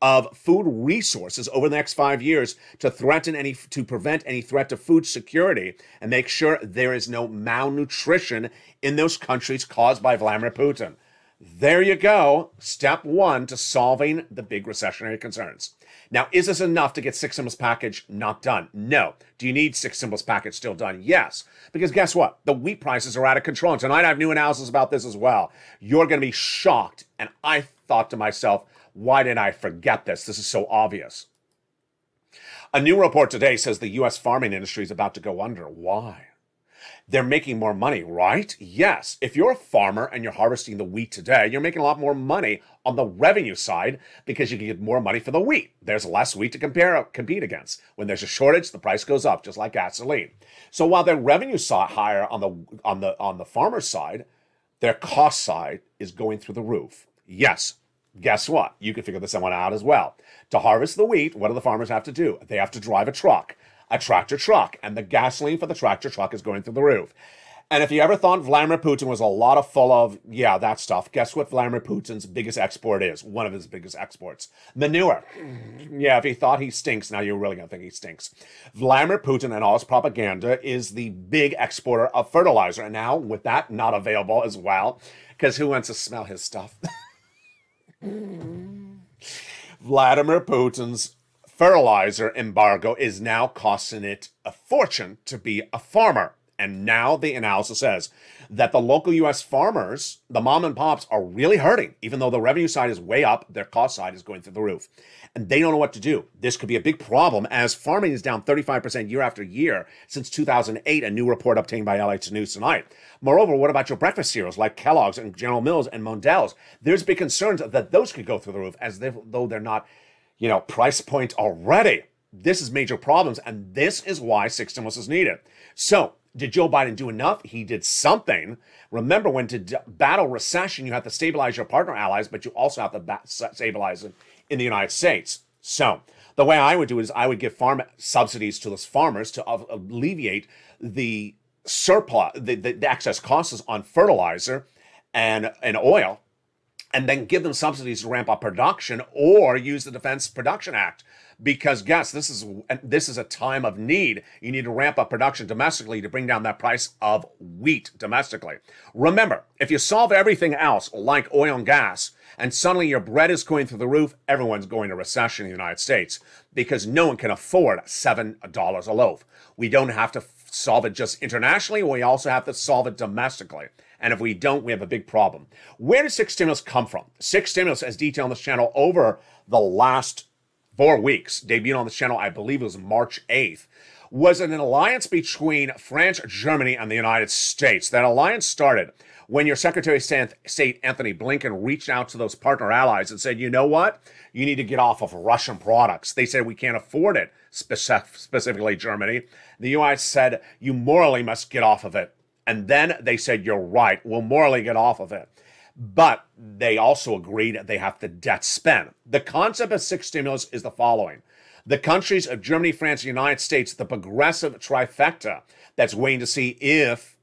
of food resources over the next 5 years to prevent any threat to food security and make sure there is no malnutrition in those countries caused by Vladimir Putin. There you go. Step one to solving the big recessionary concerns. Now, is this enough to get six stimulus package not done? No. Do you need six stimulus package still done? Yes. Because guess what? The wheat prices are out of control. And tonight I have new analysis about this as well. You're going to be shocked. And I thought to myself, why did I forget this? This is so obvious. A new report today says the U.S. farming industry is about to go under. Why? They're making more money, right? Yes. If you're a farmer and you're harvesting the wheat today, you're making a lot more money on the revenue side because you can get more money for the wheat. There's less wheat to compete against. When there's a shortage, the price goes up, just like gasoline. So while their revenue side higher on the farmer side, their cost side is going through the roof. Yes. Guess what? You can figure this one out as well. To harvest the wheat, what do the farmers have to do? They have to drive a tractor truck, and the gasoline for the tractor truck is going through the roof. And if you ever thought Vladimir Putin was full of that stuff, guess what Vladimir Putin's biggest export is? One of his biggest exports. Manure. Yeah, if you thought he stinks, now you're really going to think he stinks. Vladimir Putin and all his propaganda is the big exporter of fertilizer. And now, with that not available as well, because who wants to smell his stuff? Vladimir Putin's fertilizer embargo is now costing it a fortune to be a farmer. And now the analysis says that the local U.S. farmers, the mom and pops, are really hurting. Even though the revenue side is way up, their cost side is going through the roof. And they don't know what to do. This could be a big problem, as farming is down 35% year after year since 2008, a new report obtained by LALATE News tonight. Moreover, what about your breakfast cereals like Kellogg's and General Mills and Mondel's? There's big concerns that those could go through the roof, as though they're not, you know, price point already. This is major problems, and this is why stimulus is needed. So, did Joe Biden do enough? He did something. Remember, when to battle recession, you have to stabilize your partner allies, but you also have to stabilize it in the United States. So the way I would do it is I would give farm subsidies to those farmers to alleviate the surplus, the excess costs on fertilizer and oil, and then give them subsidies to ramp up production, or use the Defense Production Act. Because guess, this is a time of need. You need to ramp up production domestically to bring down that price of wheat domestically. Remember, if you solve everything else, like oil and gas, and suddenly your bread is going through the roof, everyone's going to recession in the United States because no one can afford $7 a loaf. We don't have to solve it just internationally. We also have to solve it domestically. And if we don't, we have a big problem. Where does stimulus come from? Stimulus, as detailed on this channel over the last 4 weeks, debuted on this channel, I believe it was March 8th, was an alliance between France, Germany, and the United States. That alliance started when your Secretary of State, Anthony Blinken, reached out to those partner allies and said, you know what? You need to get off of Russian products. They said, we can't afford it, specifically Germany. The U.S. said, you morally must get off of it. And then they said, you're right, we'll morally get off of it. But they also agreed they have to debt spend. The concept of stimulus is the following. The countries of Germany, France, and the United States, the progressive trifecta that's waiting to see if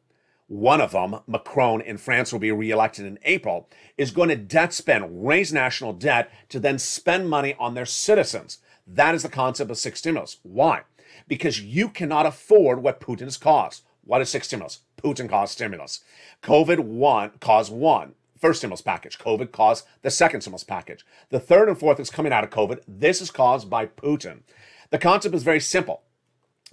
one of them, Macron in France, will be reelected in April, is going to debt spend, raise national debt to then spend money on their citizens. That is the concept of stimulus. Why? Because you cannot afford what Putin's caused. What is stimulus? Putin caused stimulus. COVID-1 caused one. First stimulus package. COVID caused the second stimulus package. The third and fourth is coming out of COVID. This is caused by Putin. The concept is very simple.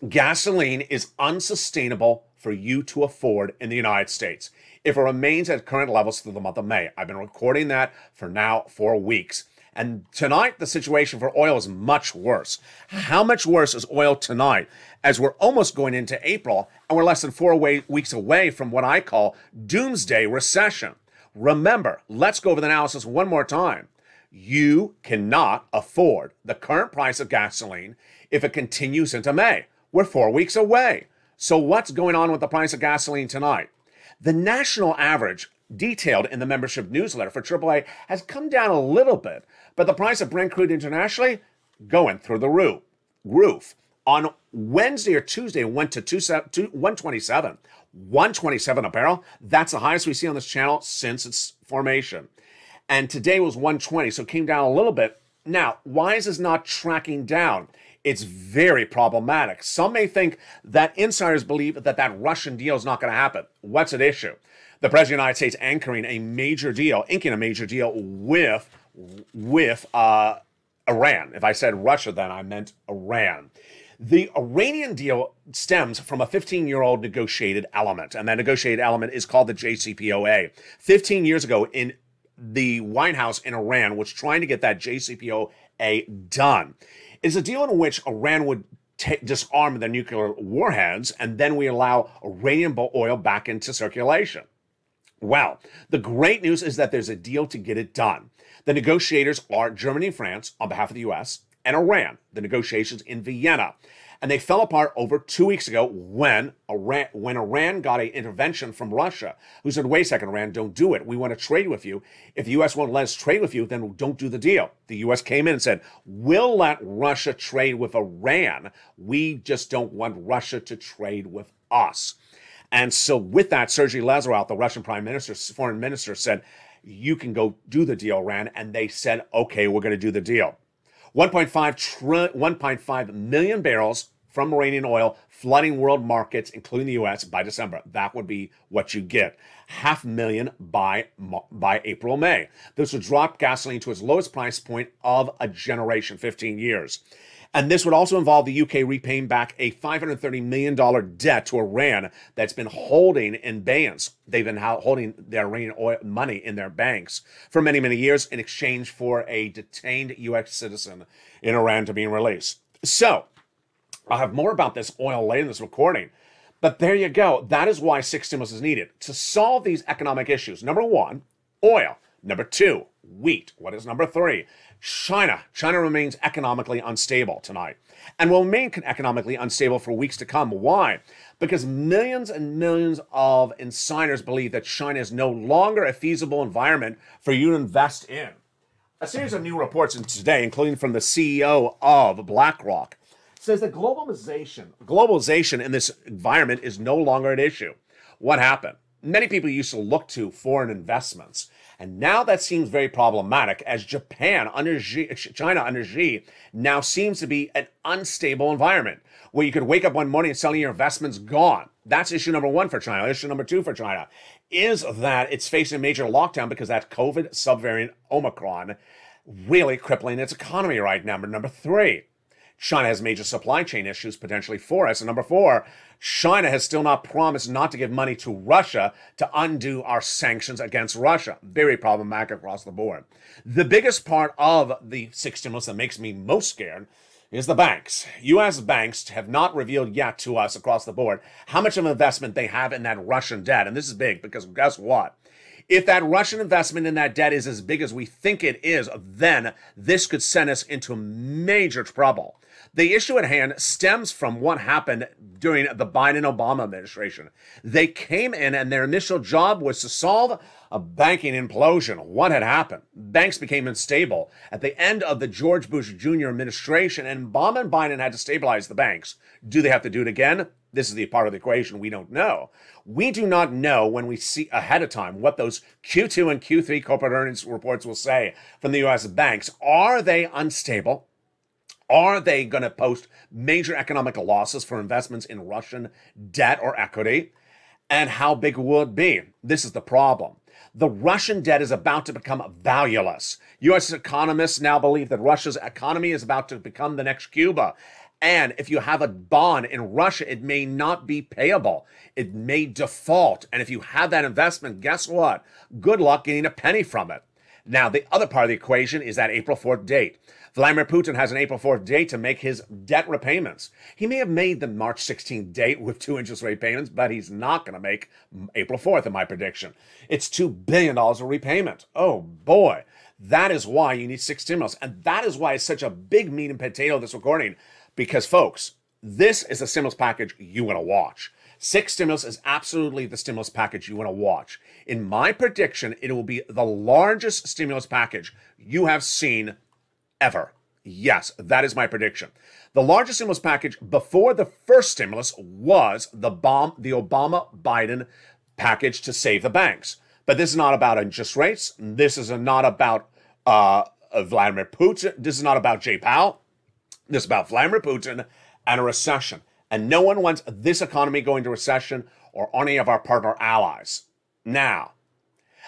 Gasoline is unsustainable for you to afford in the United States if it remains at current levels through the month of May. I've been recording that for now 4 weeks. And tonight, the situation for oil is much worse. How much worse is oil tonight, as we're almost going into April, and we're less than 4 weeks away from what I call doomsday recession? Remember, let's go over the analysis one more time. You cannot afford the current price of gasoline if it continues into May. We're 4 weeks away. So what's going on with the price of gasoline tonight? The national average detailed in the membership newsletter for AAA has come down a little bit, but the price of Brent crude internationally going through the roof. On Wednesday or Tuesday, it went to 127. 127 a barrel. That's the highest we see on this channel since its formation. And today was 120, so it came down a little bit. Now, why is this not tracking down? It's very problematic. Some may think that insiders believe that Russian deal is not going to happen. What's at issue? The President of the United States anchoring a major deal, inking a major deal with Iran. If I said Russia, then I meant Iran. The Iranian deal stems from a 15-year-old negotiated element, and that negotiated element is called the JCPOA. 15 years ago, in the White House in Iran was trying to get that JCPOA done. It's a deal in which Iran would disarm their nuclear warheads, and then we allow uranium oil back into circulation. Well, the great news is that there's a deal to get it done. The negotiators are Germany and France on behalf of the U.S. and Iran, the negotiations in Vienna. And they fell apart over 2 weeks ago when Iran got an intervention from Russia, who said, wait a second, Iran, don't do it. We want to trade with you. If the U.S. won't let us trade with you, then don't do the deal. The U.S. came in and said, we'll let Russia trade with Iran. We just don't want Russia to trade with us. And so with that, Sergey Lavrov, the Russian foreign minister, said, you can go do the deal, Iran. And they said, okay, we're going to do the deal. 1.5 million barrels from Iranian oil flooding world markets, including the U.S., by December. That would be what you get. 500,000 by April, May. This would drop gasoline to its lowest price point of a generation, 15 years. And this would also involve the UK repaying back a $530 million debt to Iran that's been holding in abeyance. They've been holding their Iranian oil money in their banks for many, many years in exchange for a detained U.S. citizen in Iran to be released. So I'll have more about this oil later in this recording. But there you go. That is why six stimulus is needed to solve these economic issues. Number one, oil. Number two, wheat. What is number three? China. China remains economically unstable tonight and will remain economically unstable for weeks to come. Why? Because millions and millions of insiders believe that China is no longer a feasible environment for you to invest in. A series of new reports in today, including from the CEO of BlackRock, says that globalization in this environment is no longer an issue. What happened? Many people used to look to foreign investments, and now that seems very problematic as Japan under China under Xi now seems to be an unstable environment where you could wake up one morning and suddenly your investment's gone. That's issue number one for China. Issue number two for China is that it's facing a major lockdown because that COVID subvariant Omicron really crippling its economy right now. Number three, China has major supply chain issues potentially for us. And number four, China has still not promised not to give money to Russia to undo our sanctions against Russia. Very problematic across the board. The biggest part of the six stimulus that makes me most scared is the banks. U.S. banks have not revealed yet to us across the board how much of an investment they have in that Russian debt. And this is big because guess what? If that Russian investment in that debt is as big as we think it is, then this could send us into major trouble. The issue at hand stems from what happened during the Biden-Obama administration. They came in and their initial job was to solve a banking implosion. What had happened? Banks became unstable at the end of the George Bush Jr. administration, and Obama and Biden had to stabilize the banks. Do they have to do it again? This is the part of the equation we don't know. We do not know when we see ahead of time what those Q2 and Q3 corporate earnings reports will say from the U.S. banks. Are they unstable? Are they going to post major economic losses for investments in Russian debt or equity? And how big will it be? This is the problem. The Russian debt is about to become valueless. U.S. economists now believe that Russia's economy is about to become the next Cuba. And if you have a bond in Russia, it may not be payable. It may default. And if you have that investment, guess what? Good luck getting a penny from it. Now, the other part of the equation is that April 4th date. Vladimir Putin has an April 4th date to make his debt repayments. He may have made the March 16th date with 2 interest rate payments, but he's not going to make April 4th in my prediction. It's $2 billion of repayment. Oh, boy. That is why you need six stimulus. And that is why it's such a big meat and potato this recording. Because, folks, this is the stimulus package you want to watch. Six stimulus is absolutely the stimulus package you want to watch. In my prediction, it will be the largest stimulus package you have seen ever. Yes, that is my prediction. The largest stimulus package before the first stimulus was the Obama-Biden package to save the banks. But this is not about interest rates. This is not about Vladimir Putin. This is not about Jay Powell. This is about Vladimir Putin and a recession. And no one wants this economy going to recession or any of our partner allies. Now,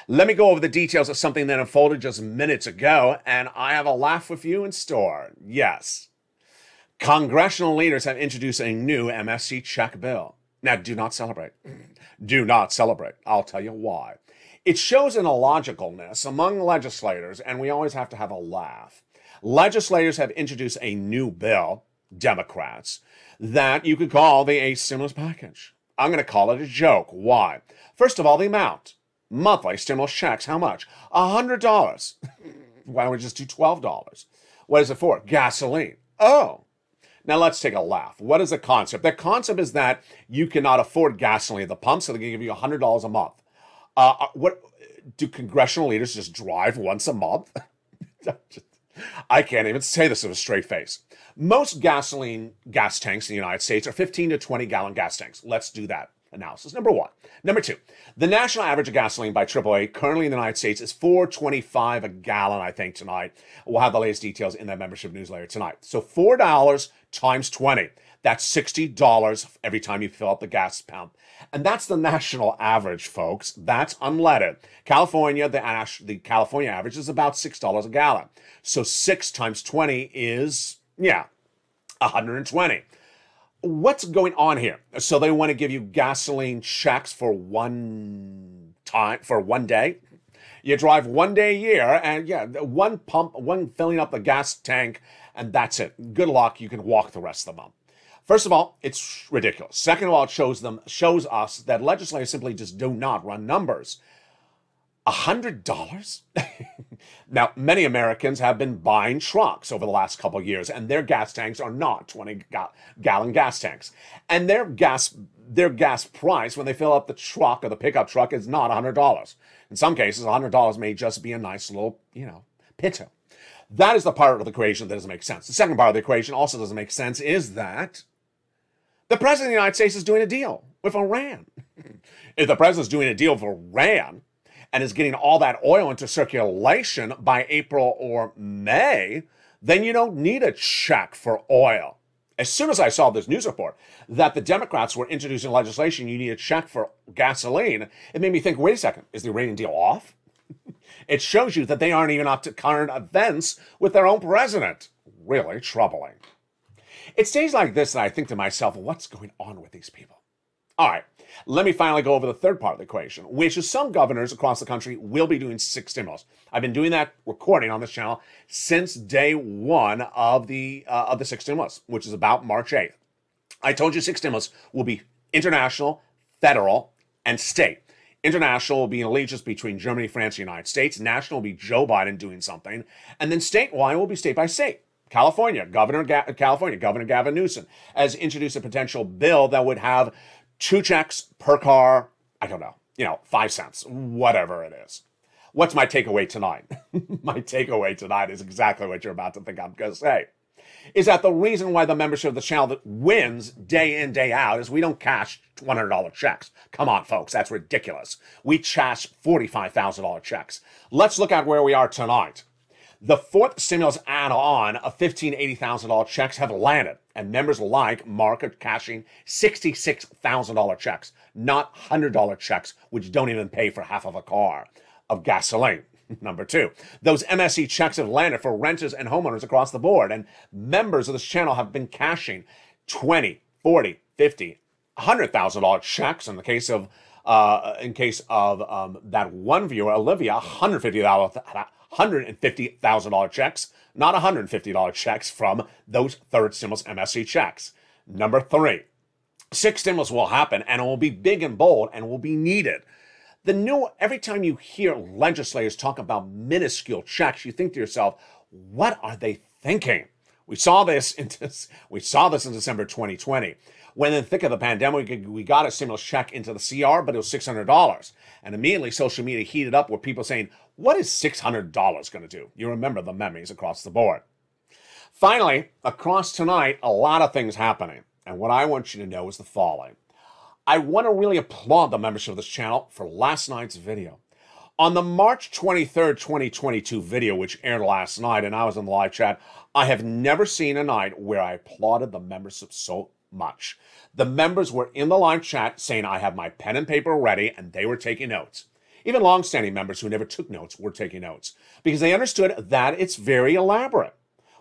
let me go over the details of something that unfolded just minutes ago, and I have a laugh with you in store. Yes. Congressional leaders have introduced a new MSC check bill. Now, do not celebrate. Do not celebrate. I'll tell you why. It shows an illogicalness among legislators, and we always have to have a laugh. Legislators have introduced a new bill Democrats that you could call the ACE stimulus package. I'm going to call it a joke. Why? First of all, the amount. Monthly stimulus checks, how much? $100. Why don't we just do $12? What is it for? Gasoline. Oh. Now let's take a laugh. What is the concept? The concept is that you cannot afford gasoline at the pump, so they're going to give you $100 a month. What do congressional leaders just drive once a month? I can't even say this with a straight face. Most gasoline gas tanks in the United States are 15 to 20 gallon gas tanks. Let's do that analysis, number one. Number two, the national average of gasoline by AAA currently in the United States is $4.25 a gallon, I think, tonight. We'll have the latest details in that membership newsletter tonight. So $4 times 20, that's $60 every time you fill up the gas pump. And that's the national average, folks. That's unleaded. California, the California average is about $6 a gallon. So 6 times 20 is, 120. What's going on here? So they want to give you gasoline checks for one day. You drive one day a year and one pump, one filling up the gas tank, and that's it. Good luck. You can walk the rest of the month. First of all, it's ridiculous. Second of all, it shows us that legislators simply just do not run numbers. $100? Now, many Americans have been buying trucks over the last couple of years, and their gas tanks are not 20-gallon gas tanks. And their gas price when they fill up the truck or the pickup truck is not $100. In some cases, $100 may just be a nice little, pitto. That is the part of the equation that doesn't make sense. The second part of the equation also doesn't make sense is that the president of the United States is doing a deal with Iran. If the president's doing a deal with Iran, and is getting all that oil into circulation by April or May, then you don't need a check for oil. As soon as I saw this news report that the Democrats were introducing legislation, you need a check for gasoline, it made me think, wait a second, is the Iranian deal off? It shows you that they aren't even up to current events with their own president. Really troubling. It's days like this that I think to myself, what's going on with these people? All right, let me finally go over the third part of the equation, which is some governors across the country will be doing 6 stimulus. I've been doing that recording on this channel since day one of the 6 stimulus, which is about March 8th. I told you 6 stimulus will be international, federal, and state. International will be an allegiance between Germany, France, and the United States. National will be Joe Biden doing something. And then statewide will be state by state. California, Governor Gavin Newsom has introduced a potential bill that would have 2 checks per car, I don't know, 5 cents, whatever it is. What's my takeaway tonight? My takeaway tonight is exactly what you're about to think I'm going to say, is that the reason why the membership of the channel that wins day in, day out is we don't cash $100 checks. Come on, folks, that's ridiculous. We cash $45,000 checks. Let's look at where we are tonight. The 4th stimulus add-on of $15,000, $80,000 checks have landed, and members like Mark are cashing $66,000 checks, not $100 checks, which don't even pay for half of a car of gasoline. Number 2, those MSC checks have landed for renters and homeowners across the board, and members of this channel have been cashing $20,000, $40,000, $50,000, $100,000 checks in the case of that one viewer, Olivia, $150,000 checks, not $150 checks from those 3rd stimulus MSC checks. Number 3, 6 stimulus will happen and it will be big and bold and will be needed. Every time you hear legislators talk about minuscule checks, you think to yourself, what are they thinking? We saw this in December 2020. When in the thick of the pandemic, we got a stimulus check into the CR, but it was $600. And immediately social media heated up with people saying, what is $600 going to do? You remember the memes across the board. Finally, across tonight, a lot of things happening. And what I want you to know is the following. I want to really applaud the membership of this channel for last night's video. On the March 23rd, 2022 video, which aired last night, and I was in the live chat, I have never seen a night where I applauded the membership so much. The members were in the live chat saying, I have my pen and paper ready, and they were taking notes. Even long-standing members who never took notes were taking notes because they understood that it's very elaborate.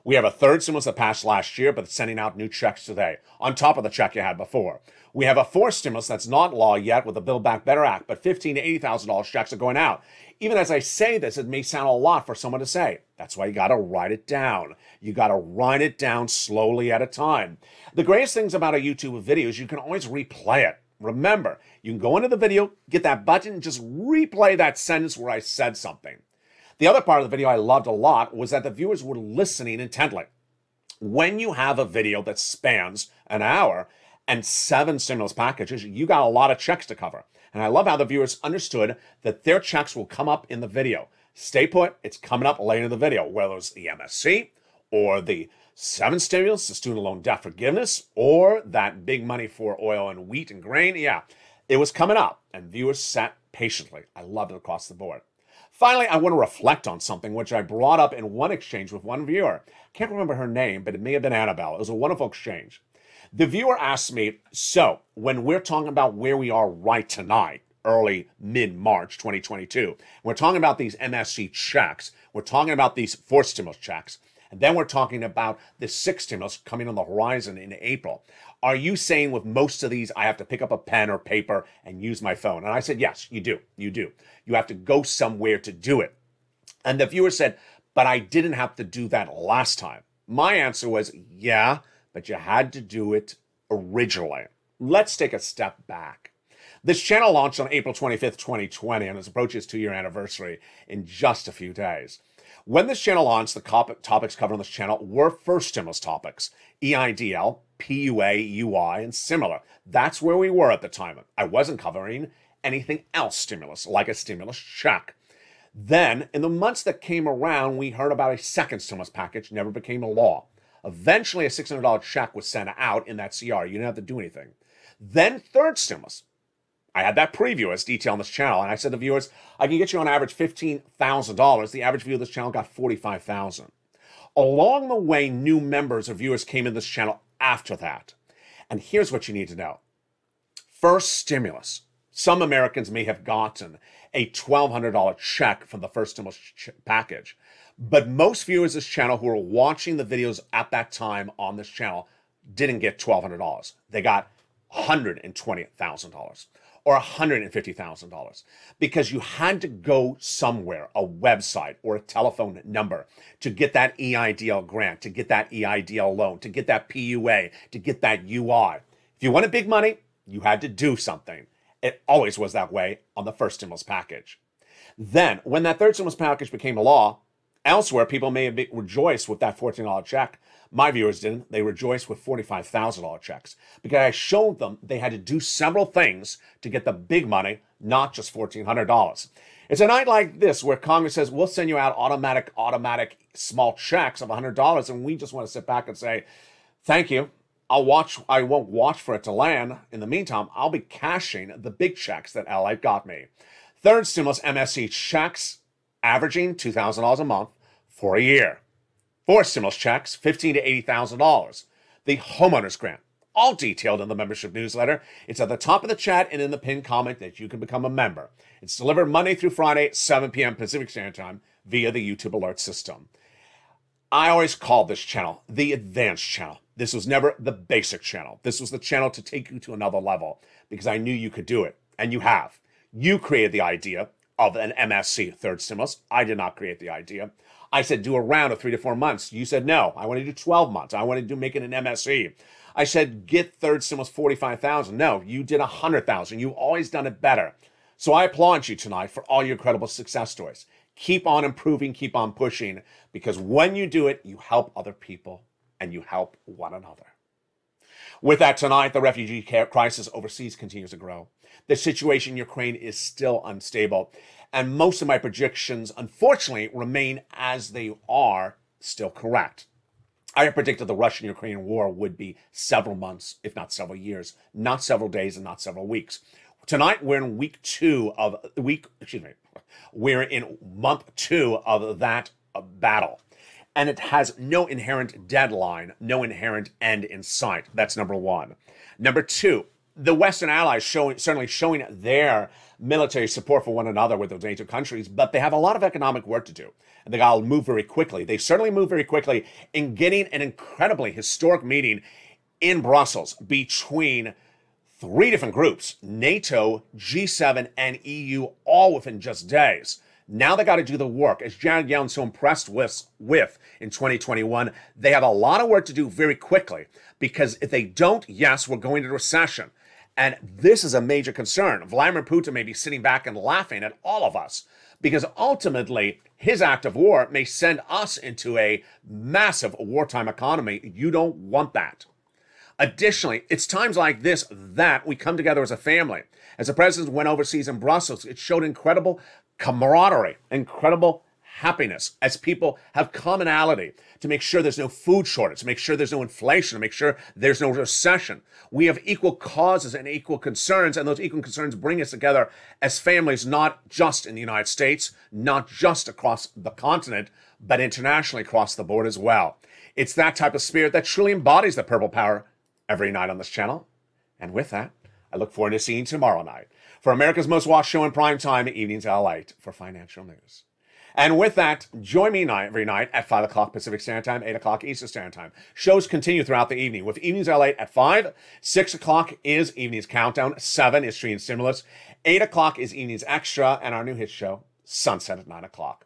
We have a third stimulus that passed last year, but it's sending out new checks today, on top of the check you had before. We have a fourth stimulus that's not law yet with the Build Back Better Act, but $15,000 to $80,000 checks are going out. Even as I say this, it may sound a lot for someone to say. That's why you got to write it down. You got to write it down slowly at a time. The greatest things about a YouTube video is you can always replay it. Remember, you can go into the video, get that button, and just replay that sentence where I said something. The other part of the video I loved a lot was that the viewers were listening intently. When you have a video that spans an hour and 7 stimulus packages, you got a lot of checks to cover. And I love how the viewers understood that their checks will come up in the video. Stay put, it's coming up later in the video, whether it's the MSC or the 7 stimulus, the student loan debt forgiveness, or that big money for oil and wheat and grain. Yeah, it was coming up, and viewers sat patiently. I loved it across the board. Finally, I want to reflect on something which I brought up in one exchange with one viewer. I can't remember her name, but it may have been Annabelle. It was a wonderful exchange. The viewer asked me, so when we're talking about where we are right tonight, early, mid-March 2022, we're talking about these MSC checks, we're talking about these 4 stimulus checks, and then we're talking about the 6 stimulus coming on the horizon in April. Are you saying with most of these, I have to pick up a pen or paper and use my phone? And I said, yes, you do. You do. You have to go somewhere to do it. And the viewer said, but I didn't have to do that last time. My answer was, yeah, but you had to do it originally. Let's take a step back. This channel launched on April 25th, 2020, and it approaches its 2-year anniversary in just a few days. When this channel launched, the topics covered on this channel were first stimulus topics, EIDL, PUA, UI, and similar. That's where we were at the time. I wasn't covering anything else stimulus, like a stimulus check. Then, in the months that came around, we heard about a second stimulus package, never became a law. Eventually, a $600 check was sent out in that CR. You didn't have to do anything. Then, third stimulus. I had that preview as detail on this channel, and I said to viewers, I can get you on average $15,000. The average view of this channel got $45,000. Along the way, new members or viewers came in this channel after that. And here's what you need to know. First stimulus. Some Americans may have gotten a $1,200 check from the first stimulus package. But most viewers of this channel who were watching the videos at that time on this channel didn't get $1,200. They got $120,000. Or $150,000, because you had to go somewhere, a website or a telephone number, to get that EIDL grant, to get that EIDL loan, to get that PUA, to get that UI. If you wanted big money, you had to do something. It always was that way on the first stimulus package. Then, when that third stimulus package became a law, elsewhere, people may have rejoiced with that $14 check. My viewers didn't. They rejoiced with $45,000 checks because I showed them they had to do several things to get the big money, not just $1,400. It's a night like this where Congress says, we'll send you out automatic small checks of $100, and we just want to sit back and say, thank you. I'll watch. I won't watch for it to land. In the meantime, I'll be cashing the big checks that LA got me. Third stimulus MSC checks, averaging $2,000 a month for a year. 4 stimulus checks, $15,000 to $80,000. The homeowner's grant, all detailed in the membership newsletter. It's at the top of the chat and in the pinned comment that you can become a member. It's delivered Monday through Friday at 7 p.m. Pacific Standard Time via the YouTube alert system. I always called this channel the advanced channel. This was never the basic channel. This was the channel to take you to another level because I knew you could do it, and you have. You created the idea of an MSC third stimulus. I did not create the idea. I said, do a round of 3 to 4 months. You said, no, I want to do 12 months. I want to make it an MSC. I said, get third stimulus $45,000. No, you did $100,000. You've always done it better. So I applaud you tonight for all your credible success stories. Keep on improving, keep on pushing, because when you do it, you help other people and you help one another. With that, tonight, the refugee crisis overseas continues to grow. The situation in Ukraine is still unstable. And most of my projections, unfortunately, remain as they are still correct. I predicted the Russian-Ukrainian war would be several months, if not several years, not several days and not several weeks. Tonight, we're in month 2 of that battle. And it has no inherent deadline, no inherent end in sight. That's number 1. Number 2, the Western allies certainly showing their military support for one another with those NATO countries, but they have a lot of economic work to do. And they all move very quickly. They certainly move very quickly in getting an incredibly historic meeting in Brussels between three different groups, NATO, G7, and EU, all within just days. Now they got to do the work. As Janet Yellen's so impressed with in 2021, they have a lot of work to do very quickly, because if they don't, yes, we're going into recession. And this is a major concern. Vladimir Putin may be sitting back and laughing at all of us, because ultimately his act of war may send us into a massive wartime economy. You don't want that. Additionally, it's times like this that we come together as a family. As the president went overseas in Brussels, it showed incredible camaraderie, incredible happiness, as people have commonality to make sure there's no food shortage, to make sure there's no inflation, to make sure there's no recession. We have equal causes and equal concerns, and those equal concerns bring us together as families, not just in the United States, not just across the continent, but internationally across the board as well. It's that type of spirit that truly embodies the Purple Power every night on this channel. And with that, I look forward to seeing you tomorrow night for America's most watched show in prime time, Evenings at LALATE, for financial news. And with that, join me every night at 5 o'clock Pacific Standard Time, 8 o'clock Eastern Standard Time. Shows continue throughout the evening, with Evenings at LALATE at 5, 6 o'clock is Evenings Countdown, 7 is Street and Stimulus, 8 o'clock is Evenings Extra, and our new hit show, Sunset at 9 o'clock.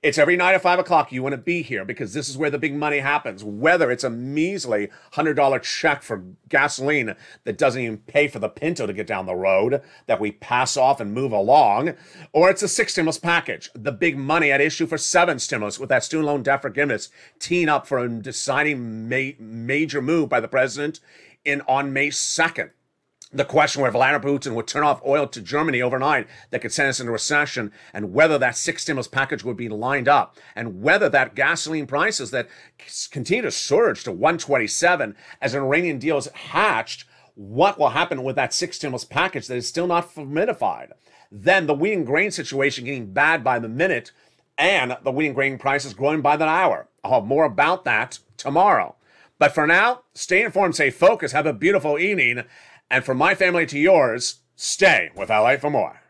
It's every night at 5 o'clock. You want to be here, because this is where the big money happens, whether it's a measly $100 check for gasoline that doesn't even pay for the Pinto to get down the road that we pass off and move along, or it's a 6 stimulus package, the big money at issue for 7 stimulus with that student loan debt forgiveness teeing up for a deciding major move by the president on May 2nd. The question where Vladimir Putin would turn off oil to Germany overnight that could send us into recession, and whether that 6 stimulus package would be lined up, and whether that gasoline prices that continue to surge to 127 as an Iranian deal is hatched, what will happen with that 6 stimulus package that is still not solidified? Then the wheat and grain situation getting bad by the minute, and the wheat and grain prices growing by the hour. I'll have more about that tomorrow. But for now, stay informed, stay focused, have a beautiful evening. And from my family to yours, stay with LA for more.